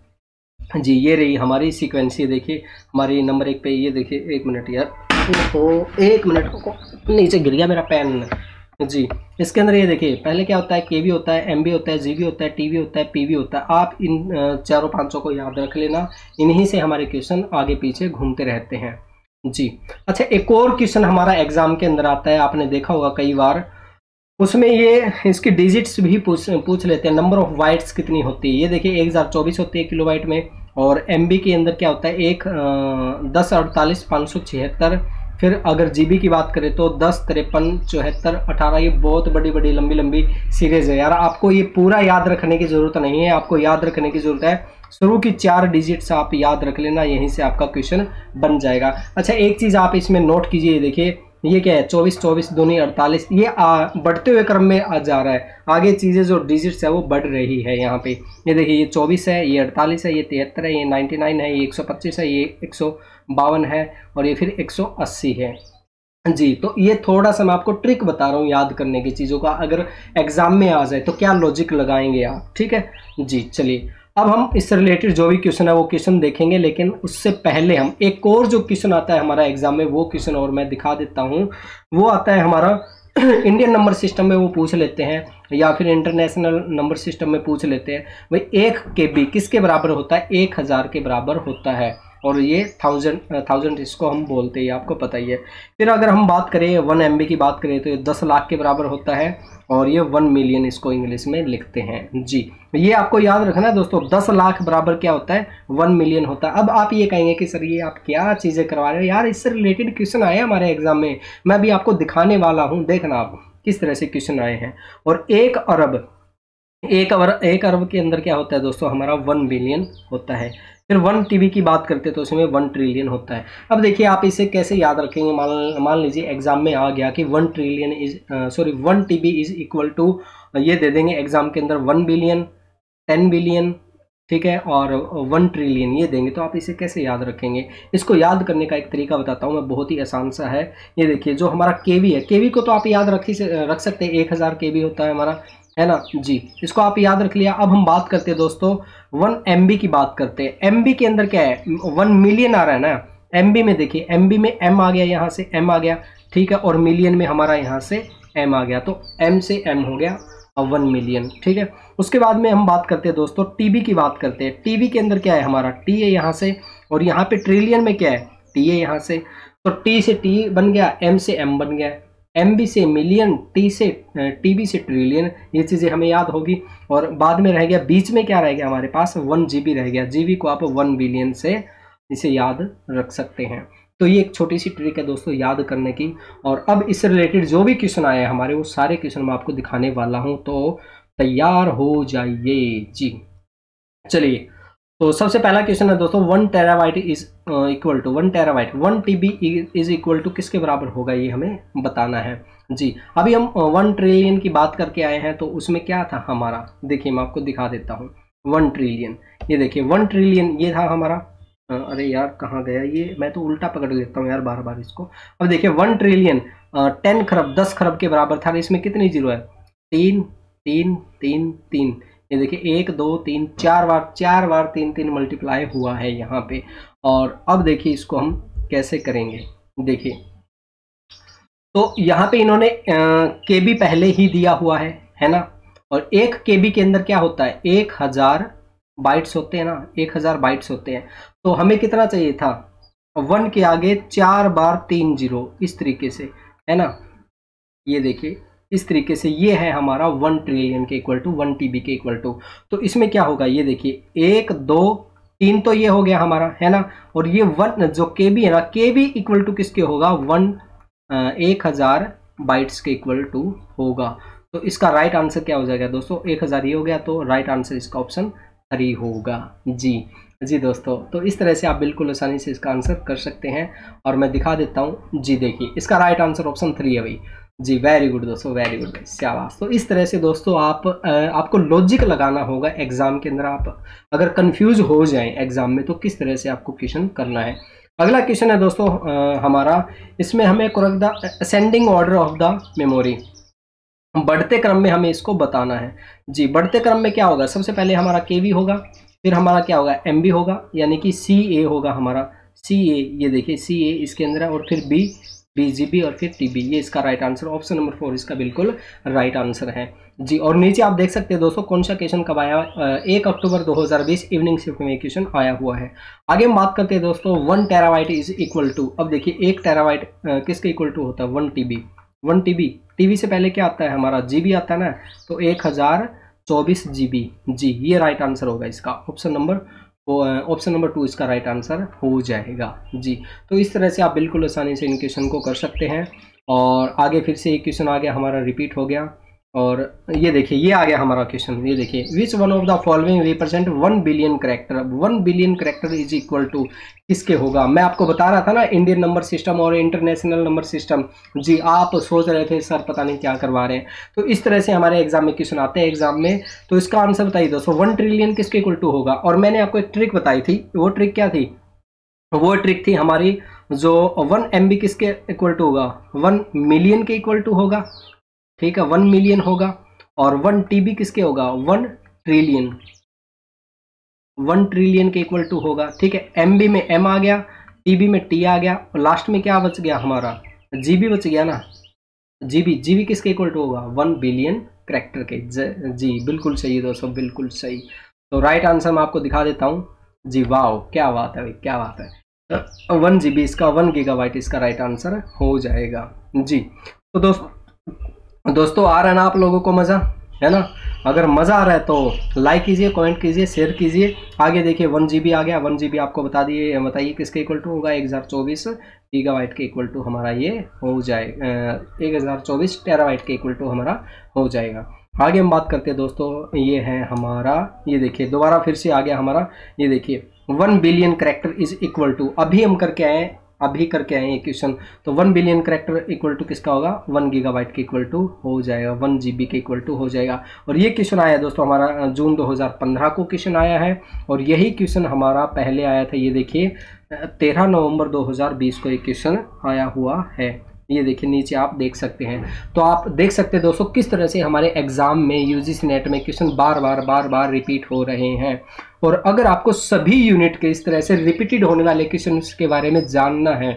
जी ये रही हमारी सीक्वेंस। ये देखिए हमारी नंबर एक पे, ये देखिए एक मिनट यार ओ, एक मिनट को नीचे गिर गया मेरा पेन। जी इसके अंदर ये देखिए पहले क्या होता है केवी होता है, एमबी होता है, जीबी होता है, टीवी होता है, पीवी होता है। आप इन चारों पांचों को याद रख लेना, इन्हीं से हमारे क्वेश्चन आगे पीछे घूमते रहते हैं। जी अच्छा एक और क्वेश्चन हमारा एग्जाम के अंदर आता है, आपने देखा होगा कई बार, उसमें ये इसकी डिजिट्स भी पूछ पूछ लेते हैं। नंबर ऑफ़ बाइट्स कितनी होती है, ये देखिए एक हज़ार चौबीस होती है किलोबाइट में। और एमबी के अंदर क्या होता है एक दस अड़तालीस पाँच सौ छिहत्तर। फिर अगर जीबी की बात करें तो दस तिरपन चौहत्तर अठारह। ये बहुत बड़ी बड़ी लंबी लंबी सीरीज है यार, आपको ये पूरा याद रखने की ज़रूरत नहीं है। आपको याद रखने की ज़रूरत है शुरू की चार डिजिट्स आप याद रख लेना, यहीं से आपका क्वेश्चन बन जाएगा। अच्छा एक चीज़ आप इसमें नोट कीजिए, देखिए ये क्या है चौबीस चौबीस दूनी अड़तालीस। ये आ, बढ़ते हुए क्रम में आ जा रहा है आगे, चीज़ें जो डिजिट्स है वो बढ़ रही है। यहाँ पे ये देखिए ये चौबीस है, ये अड़तालीस है, ये तिहत्तर है, ये निन्यानवे है, ये एक सौ पच्चीस है, ये एक सौ बावन है और ये फिर एक सौ अस्सी है। जी तो ये थोड़ा सा मैं आपको ट्रिक बता रहा हूँ याद करने की चीज़ों का, अगर एग्ज़ाम में आ जाए तो क्या लॉजिक लगाएंगे आप, ठीक है। जी चलिए अब हम इससे रिलेटेड जो भी क्वेश्चन है वो क्वेश्चन देखेंगे, लेकिन उससे पहले हम एक और जो क्वेश्चन आता है हमारा एग्जाम में वो क्वेश्चन और मैं दिखा देता हूँ। वो आता है हमारा इंडियन नंबर सिस्टम में वो पूछ लेते हैं या फिर इंटरनेशनल नंबर सिस्टम में पूछ लेते हैं। भाई एक के बी किसके बराबर होता है? एक हज़ार के बराबर होता है और ये थाउजेंड थाउजेंड इसको हम बोलते हैं, आपको पता ही है। फिर अगर हम बात करें वन एम बी की बात करें तो ये दस लाख के बराबर होता है और ये वन मिलियन इसको इंग्लिश में लिखते हैं। जी ये आपको याद रखना है दोस्तों, दस लाख बराबर क्या होता है? वन मिलियन होता है। अब आप ये कहेंगे कि सर ये आप क्या चीज़ें करवा रहे हो यार, इससे रिलेटेड क्वेश्चन आए हमारे एग्जाम में, मैं भी आपको दिखाने वाला हूँ। देखना आप किस तरह से क्वेश्चन आए हैं। और एक अरब एक अरब एक अरब के अंदर क्या होता है दोस्तों? हमारा वन बिलियन होता है। फिर वन टीवी की बात करते हैं तो उसमें वन ट्रिलियन होता है। अब देखिए आप इसे कैसे याद रखेंगे। मान मान लीजिए एग्जाम में आ गया कि one trillion is sorry one TB is equal to, ये दे देंगे एग्जाम के अंदर वन बिलियन, टेन बिलियन, ठीक है, और वन ट्रिलियन ये देंगे। तो आप इसे कैसे याद रखेंगे? इसको याद करने का एक तरीका बताता हूँ मैं, बहुत ही आसान सा है। ये देखिए जो हमारा केवी है, केवी को तो आप याद रख रख सकते हैं, एक हज़ार केवी होता है हमारा, है ना जी, इसको आप याद रख लिया। अब हम बात करते हैं दोस्तों वन एमबी की बात करते हैं। एमबी के अंदर क्या है? वन मिलियन आ रहा है ना एमबी में। देखिए एमबी में एम आ गया, यहाँ से एम आ गया, ठीक है, और मिलियन में हमारा यहाँ से एम आ गया, तो एम से एम हो गया और वन मिलियन, ठीक है। उसके बाद में हम बात करते हैं दोस्तों टीबी की बात करते हैं। टीबी के अंदर क्या है हमारा? टी है यहाँ से, और यहाँ पे ट्रिलियन में क्या है? टी है यहाँ से, तो टी से टी बन गया, एम से एम बन गया, एम बी से मिलियन, टी से टी बी से ट्रिलियन, ये चीज़ें हमें याद होगी। और बाद में रह गया, बीच में क्या रह गया हमारे पास? वन जी बी रह गया। जी बी को आप वन बिलियन से इसे याद रख सकते हैं। तो ये एक छोटी सी ट्रिक है दोस्तों याद करने की। और अब इससे रिलेटेड जो भी क्वेश्चन आए हमारे वो सारे क्वेश्चन मैं आपको दिखाने वाला हूँ, तो तैयार हो जाइए जी। चलिए तो सबसे पहला क्वेश्चन है दोस्तों one terabyte is equal to one terabyte one TB is equal to किसके बराबर होगा, ये हमें बताना है जी। अभी हम वन ट्रिलियन की बात करके आए हैं तो उसमें क्या था हमारा? देखिए मैं आपको दिखा देता हूँ वन ट्रिलियन, ये देखिए वन ट्रिलियन ये था हमारा। अरे यार कहाँ गया ये, मैं तो उल्टा पकड़ लेता हूँ यार बार बार इसको। अब देखिए वन ट्रिलियन टेन खरब दस खरब के बराबर था। इसमें कितनी जीरो है? तीन तीन तीन तीन, ये देखिए एक दो तीन, चार बार चार बार तीन तीन मल्टीप्लाई हुआ है यहाँ पे। और अब देखिए इसको हम कैसे करेंगे। देखिए तो यहाँ पे इन्होंने केबी पहले ही दिया हुआ है, है ना, और एक केबी के अंदर क्या होता है? एक हज़ार बाइट्स होते हैं ना, एक हज़ार बाइट्स होते हैं। तो हमें कितना चाहिए था? वन के आगे चार बार तीन जीरो, इस तरीके से, है ना। ये देखिए इस तरीके से ये है हमारा वन ट्रिलियन के इक्वल टू, वन टीबी के इक्वल टू। तो इसमें क्या होगा? ये देखिए एक दो तीन, तो ये हो गया हमारा, है ना, और ये वन जो केबी है ना, केबी इक्वल टू किसके होगा? वन एक हज़ार बाइट्स के इक्वल टू होगा। तो इसका राइट आंसर क्या हो जाएगा दोस्तों? एक हज़ार ये हो गया, तो राइट आंसर इसका ऑप्शन थ्री होगा जी। जी दोस्तों तो इस तरह से आप बिल्कुल आसानी से इसका आंसर कर सकते हैं और मैं दिखा देता हूँ जी। देखिए इसका राइट आंसर ऑप्शन थ्री है भाई जी। वेरी गुड दोस्तों, वेरी गुड, शाबाश। तो इस तरह से दोस्तों आप आपको लॉजिक लगाना होगा एग्ज़ाम के अंदर। आप अगर कंफ्यूज हो जाएं एग्ज़ाम में तो किस तरह से आपको क्वेश्चन करना है। अगला क्वेश्चन है दोस्तों हमारा, इसमें हमें correct the ascending order of the memory, बढ़ते क्रम में हमें इसको बताना है जी। बढ़ते क्रम में क्या होगा? सबसे पहले हमारा के वी होगा, फिर हमारा क्या होगा? एम बी होगा, यानी कि सी ए होगा हमारा, सी ए, ये देखिए सी ए इसके अंदर है, और फिर बी बीजीबी, और फिर टीबी। ये इसका right answer option number four इसका बिल्कुल राइट आंसर है जी। और नीचे आप देख सकते हैं दोस्तों कौन सा क्वेश्चन कब आया, एक अक्टूबर दो हज़ार बीस इवनिंग शिफ्ट में क्वेश्चन आया हुआ है। आगे हम बात करते हैं दोस्तों one terabyte is equal to. अब देखिए एक टेराबाइट किसके इक्वल टू होता है? One TB. One TB TB से पहले क्या आता है हमारा? जीबी आता है ना, तो एक हज़ार चौबीस जीबी जी, ये राइट आंसर होगा इसका option number option number two इसका राइट आंसर हो जाएगा जी। तो इस तरह से आप बिल्कुल आसानी से इन क्वेश्चन को कर सकते हैं। और आगे फिर से एक क्वेश्चन आ गया हमारा, रिपीट हो गया। और ये देखिए ये आ गया हमारा क्वेश्चन, ये देखिए which one of the following represent one billion character. अब one billion character is equal to किसके होगा? मैं आपको बता रहा था ना इंडियन नंबर सिस्टम और इंटरनेशनल नंबर सिस्टम जी। आप सोच रहे थे सर पता नहीं क्या करवा रहे हैं। तो इस तरह से हमारे एग्जाम में क्वेश्चन आते हैं एग्जाम में। तो इसका आंसर बताइए दोस्तों, वन ट्रिलियन किसके इक्वल टू होगा? और मैंने आपको एक ट्रिक बताई थी, वो ट्रिक क्या थी? वो ट्रिक थी हमारी जो वन एम बी किसके इक्वल टू होगा? वन मिलियन के इक्वल टू होगा, ठीक है, वन मिलियन होगा। और वन टीबी किसके होगा? One trillion. वन ट्रिलियन के इक्वल टू होगा। ठीक है, एमबी में एम आ गया, टीबी में टी आ गया और लास्ट में क्या बच गया हमारा, जीबी बच गया ना, जीबी। जीबी किसके इक्वल टू होगा, वन बिलियन करैक्टर के। जी बिल्कुल सही है दोस्तों, बिल्कुल सही। तो राइट आंसर मैं आपको दिखा देता हूँ। जी वाओ, क्या बात है भाई, क्या बात है। वन जी बी इसका, वन गीगा वाइट इसका राइट आंसर हो जाएगा। जी तो दोस्तों दोस्तों आ रहा है ना आप लोगों को मज़ा, है ना। अगर मज़ा आ रहा है तो लाइक कीजिए, कमेंट कीजिए, शेयर कीजिए। आगे देखिए वन जी बी आ गया। वन जी बी आपको बता दिए, बताइए किसके इक्वल टू होगा, एक हज़ार चौबीस गीगा वाइट के इक्वल टू हमारा ये हो जाएगा, एक हज़ार चौबीस टेरा वाइट के इक्वल टू हमारा हो जाएगा। आगे हम बात करते हैं दोस्तों, ये है हमारा, ये देखिए दोबारा फिर से आ गया हमारा, ये देखिए one billion character is equal to, अभी हम करके आए हैं, अभी करके आए हैं ये क्वेश्चन। तो one billion character equal to किसका होगा, वन गीगाबाइट के इक्वल टू हो जाएगा, वन जीबी के इक्वल टू हो जाएगा। और ये क्वेश्चन आया है दोस्तों हमारा जून दो हज़ार पंद्रह को क्वेश्चन आया है, और यही क्वेश्चन हमारा पहले आया था, ये देखिए तेरह नवंबर दो हज़ार बीस को एक क्वेश्चन आया हुआ है। ये देखिए नीचे आप देख सकते हैं। तो आप देख सकते हैं दोस्तों किस तरह से हमारे एग्जाम में यूजीसी नेट में क्वेश्चन बार बार बार बार रिपीट हो रहे हैं। और अगर आपको सभी यूनिट के इस तरह से रिपीटेड होने वाले क्वेश्चंस के बारे में जानना है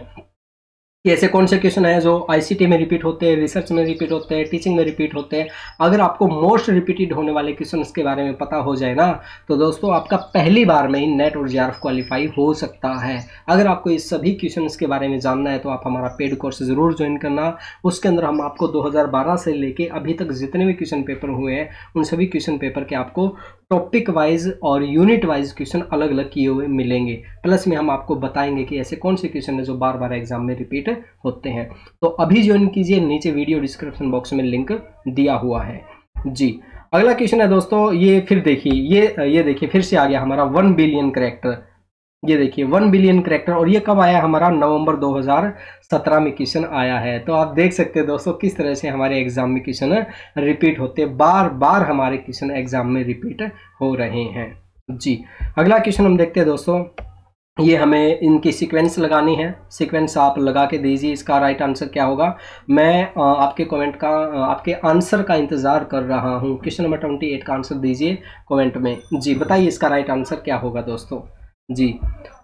कि ऐसे कौन से क्वेश्चन हैं जो आईसीटी में रिपीट होते हैं, रिसर्च में रिपीट होते हैं, टीचिंग में रिपीट होते हैं, अगर आपको मोस्ट रिपीटेड होने वाले क्वेश्चंस के बारे में पता हो जाए ना, तो दोस्तों आपका पहली बार में ही नेट और जेआरएफ क्वालिफाई हो सकता है। अगर आपको इस सभी क्वेश्चंस के बारे में जानना है तो आप हमारा पेड कोर्स ज़रूर ज्वाइन करना। उसके अंदर हम आपको दो हज़ार बारह से लेके अभी तक जितने भी क्वेश्चन पेपर हुए हैं उन सभी क्वेश्चन पेपर के आपको टॉपिक वाइज और यूनिट वाइज क्वेश्चन अलग अलग किए हुए मिलेंगे। प्लस में हम आपको बताएंगे कि ऐसे कौन से क्वेश्चन हैं जो बार बार एग्जाम में रिपीट होते हैं। तो अभी ज्वाइन कीजिए, नीचे वीडियो डिस्क्रिप्शन बॉक्स में लिंक दिया हुआ है। जी अगला क्वेश्चन है दोस्तों, ये फिर देखिए, ये ये देखिए फिर से आ गया हमारा वन बिलियन करैक्टर। ये देखिए वन बिलियन करैक्टर, और ये कब आया हमारा, नवंबर दो हज़ार सत्रह में क्वेश्चन आया है। तो आप देख सकते हैं दोस्तों किस तरह से हमारे एग्जाम में क्वेश्चन रिपीट होते, बार बार हमारे क्वेश्चन एग्जाम में रिपीट हो रहे हैं। जी अगला क्वेश्चन हम देखते हैं दोस्तों, ये हमें इनकी सीक्वेंस लगानी है। सीक्वेंस आप लगा के दीजिए, इसका राइट आंसर क्या होगा। मैं आपके कमेंट का, आपके आंसर का इंतज़ार कर रहा हूँ। क्वेश्चन नंबर ट्वेंटी एट का आंसर दीजिए कमेंट में। जी बताइए इसका राइट आंसर क्या होगा दोस्तों। जी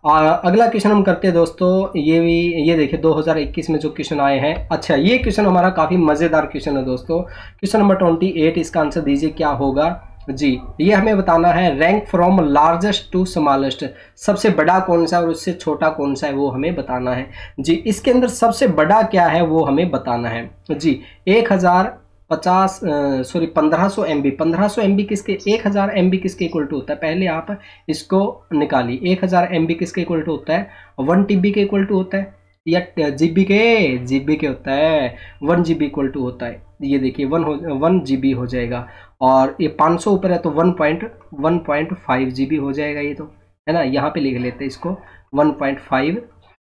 आ, अगला क्वेश्चन हम करते हैं दोस्तों, ये भी, ये देखिए दो हज़ार इक्कीस में जो क्वेश्चन आए हैं। अच्छा ये क्वेश्चन हमारा काफ़ी मज़ेदार क्वेश्चन है दोस्तों, क्वेश्चन नंबर अट्ठाईस, इसका आंसर दीजिए क्या होगा। जी ये हमें बताना है, rank from largest to smallest, सबसे बड़ा कौन सा है और उससे छोटा कौन सा है वो हमें बताना है। जी इसके अंदर सबसे बड़ा क्या है वो हमें बताना है। जी एक हज़ार पचास सॉरी पंद्रह सौ एम बी, पंद्रह सौ एम बी किसके, एक हज़ार एम बी किसके इक्वल टू होता है, पहले आप इसको निकालिए। एक हज़ार एम बी किसके इक्वल टू होता है, वन टी बी के इक्वल टू होता है या जी बी के, जी बी के होता है, one G B equal to होता है। ये देखिए वन हो, वन जी बी हो जाएगा, और ये पाँच सौ ऊपर है तो one point one point five G B हो जाएगा ये, तो है ना। यहाँ पे लिख लेते हैं इसको, one point five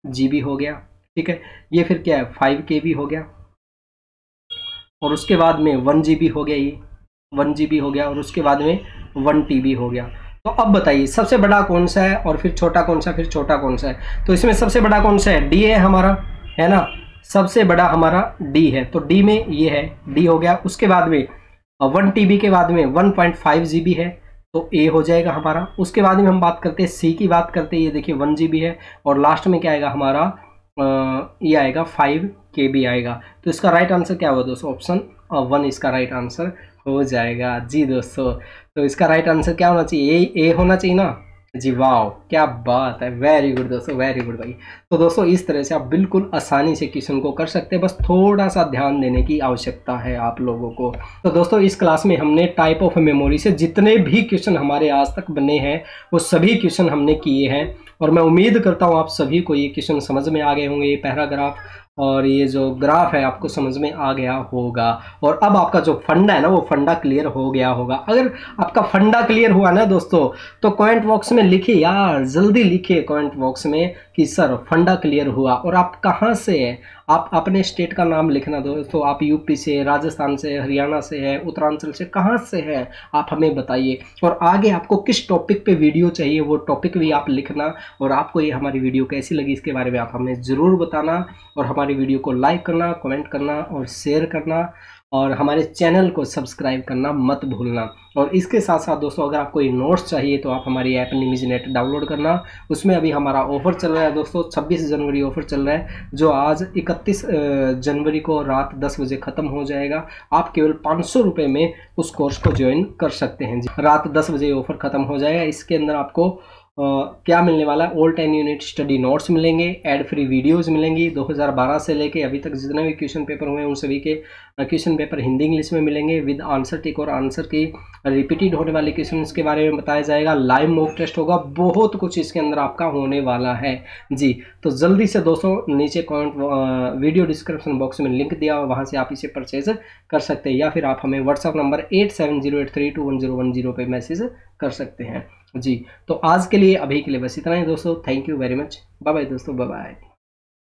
G B हो गया, ठीक है। ये फिर क्या है, फाइव के बी हो गया, और उसके बाद में वन जी बी हो गया, ये वन जी बी हो गया, और उसके बाद में वन टी बी हो गया। तो अब बताइए सबसे बड़ा कौन सा है और फिर छोटा कौन सा, फिर छोटा कौन सा है। तो इसमें सबसे बड़ा कौन सा है, डी है हमारा, है ना, सबसे बड़ा हमारा डी है। तो डी में ये है, डी हो गया, उसके बाद में वन टी बी के बाद में one point five G B है तो ए हो जाएगा हमारा। उसके बाद में हम बात करते हैं सी की, बात करते हैं, ये देखिए वन जी बी है, और लास्ट में क्या आएगा हमारा, ये आएगा फाइव के बी आएगा। तो इसका राइट आंसर क्या होगा दोस्तों, ऑप्शन वन इसका राइट आंसर हो जाएगा। जी दोस्तों तो इसका राइट आंसर क्या होना चाहिए, ए ए होना चाहिए ना। जी वाओ क्या बात है, वेरी गुड दोस्तों, वेरी गुड भाई। तो दोस्तों इस तरह से आप बिल्कुल आसानी से क्वेश्चन को कर सकते हैं, बस थोड़ा सा ध्यान देने की आवश्यकता है आप लोगों को। तो दोस्तों इस क्लास में हमने टाइप ऑफ मेमोरी से जितने भी क्वेश्चन हमारे आज तक बने हैं वो सभी क्वेश्चन हमने किए हैं, और मैं उम्मीद करता हूँ आप सभी को ये क्वेश्चन समझ में आ गए होंगे, ये पैराग्राफ और ये जो ग्राफ है आपको समझ में आ गया होगा, और अब आपका जो फंडा है ना वो फंडा क्लियर हो गया होगा। अगर आपका फंडा क्लियर हुआ ना दोस्तों तो कमेंट बॉक्स में लिखिए यार, जल्दी लिखिए कमेंट बॉक्स में कि सर फंडा क्लियर हुआ, और आप कहाँ से हैं, आप अपने स्टेट का नाम लिखना दोस्तों, आप यूपी से, राजस्थान से, हरियाणा से हैं, उत्तरांचल से, कहाँ से हैं आप हमें बताइए। और आगे आपको किस टॉपिक पे वीडियो चाहिए वो टॉपिक भी आप लिखना, और आपको ये हमारी वीडियो कैसी लगी इसके बारे में आप हमें ज़रूर बताना, और हमारी वीडियो को लाइक करना, कमेंट करना और शेयर करना। और हमारे चैनल को सब्सक्राइब करना मत भूलना। और इसके साथ साथ दोस्तों, अगर आपको ये नोट्स चाहिए तो आप हमारी ऐप निमी जी नेट डाउनलोड करना। उसमें अभी हमारा ऑफ़र चल रहा है दोस्तों, छब्बीस जनवरी ऑफ़र चल रहा है, जो आज इकतीस जनवरी को रात दस बजे ख़त्म हो जाएगा। आप केवल पाँच सौ रुपये में उस कोर्स को ज्वाइन कर सकते हैं। रात दस बजे ऑफ़र ख़त्म हो जाएगा। इसके अंदर आपको Uh, क्या मिलने वाला है, old ten unit study notes मिलेंगे, एड फ्री वीडियोस मिलेंगी, दो हज़ार बारह से लेके अभी तक जितने भी क्वेश्चन पेपर हुए उन सभी के क्वेश्चन पेपर हिंदी इंग्लिश में मिलेंगे विद आंसर टिक, और आंसर की रिपीटेड होने वाले क्वेश्चन के बारे में बताया जाएगा, लाइव मॉक टेस्ट होगा, बहुत कुछ इसके अंदर आपका होने वाला है जी। तो जल्दी से दोस्तों, नीचे कॉमेंट वीडियो डिस्क्रिप्शन बॉक्स में लिंक दिया, वहाँ से आप इसे परचेज कर सकते हैं, या फिर आप हमें WhatsApp number eight seven zero eight three two one zero one zero पर मैसेज कर सकते हैं जी। तो आज के लिए, अभी के लिए बस इतना ही दोस्तों। Thank you very much. Bye bye दोस्तों, बाय बाय।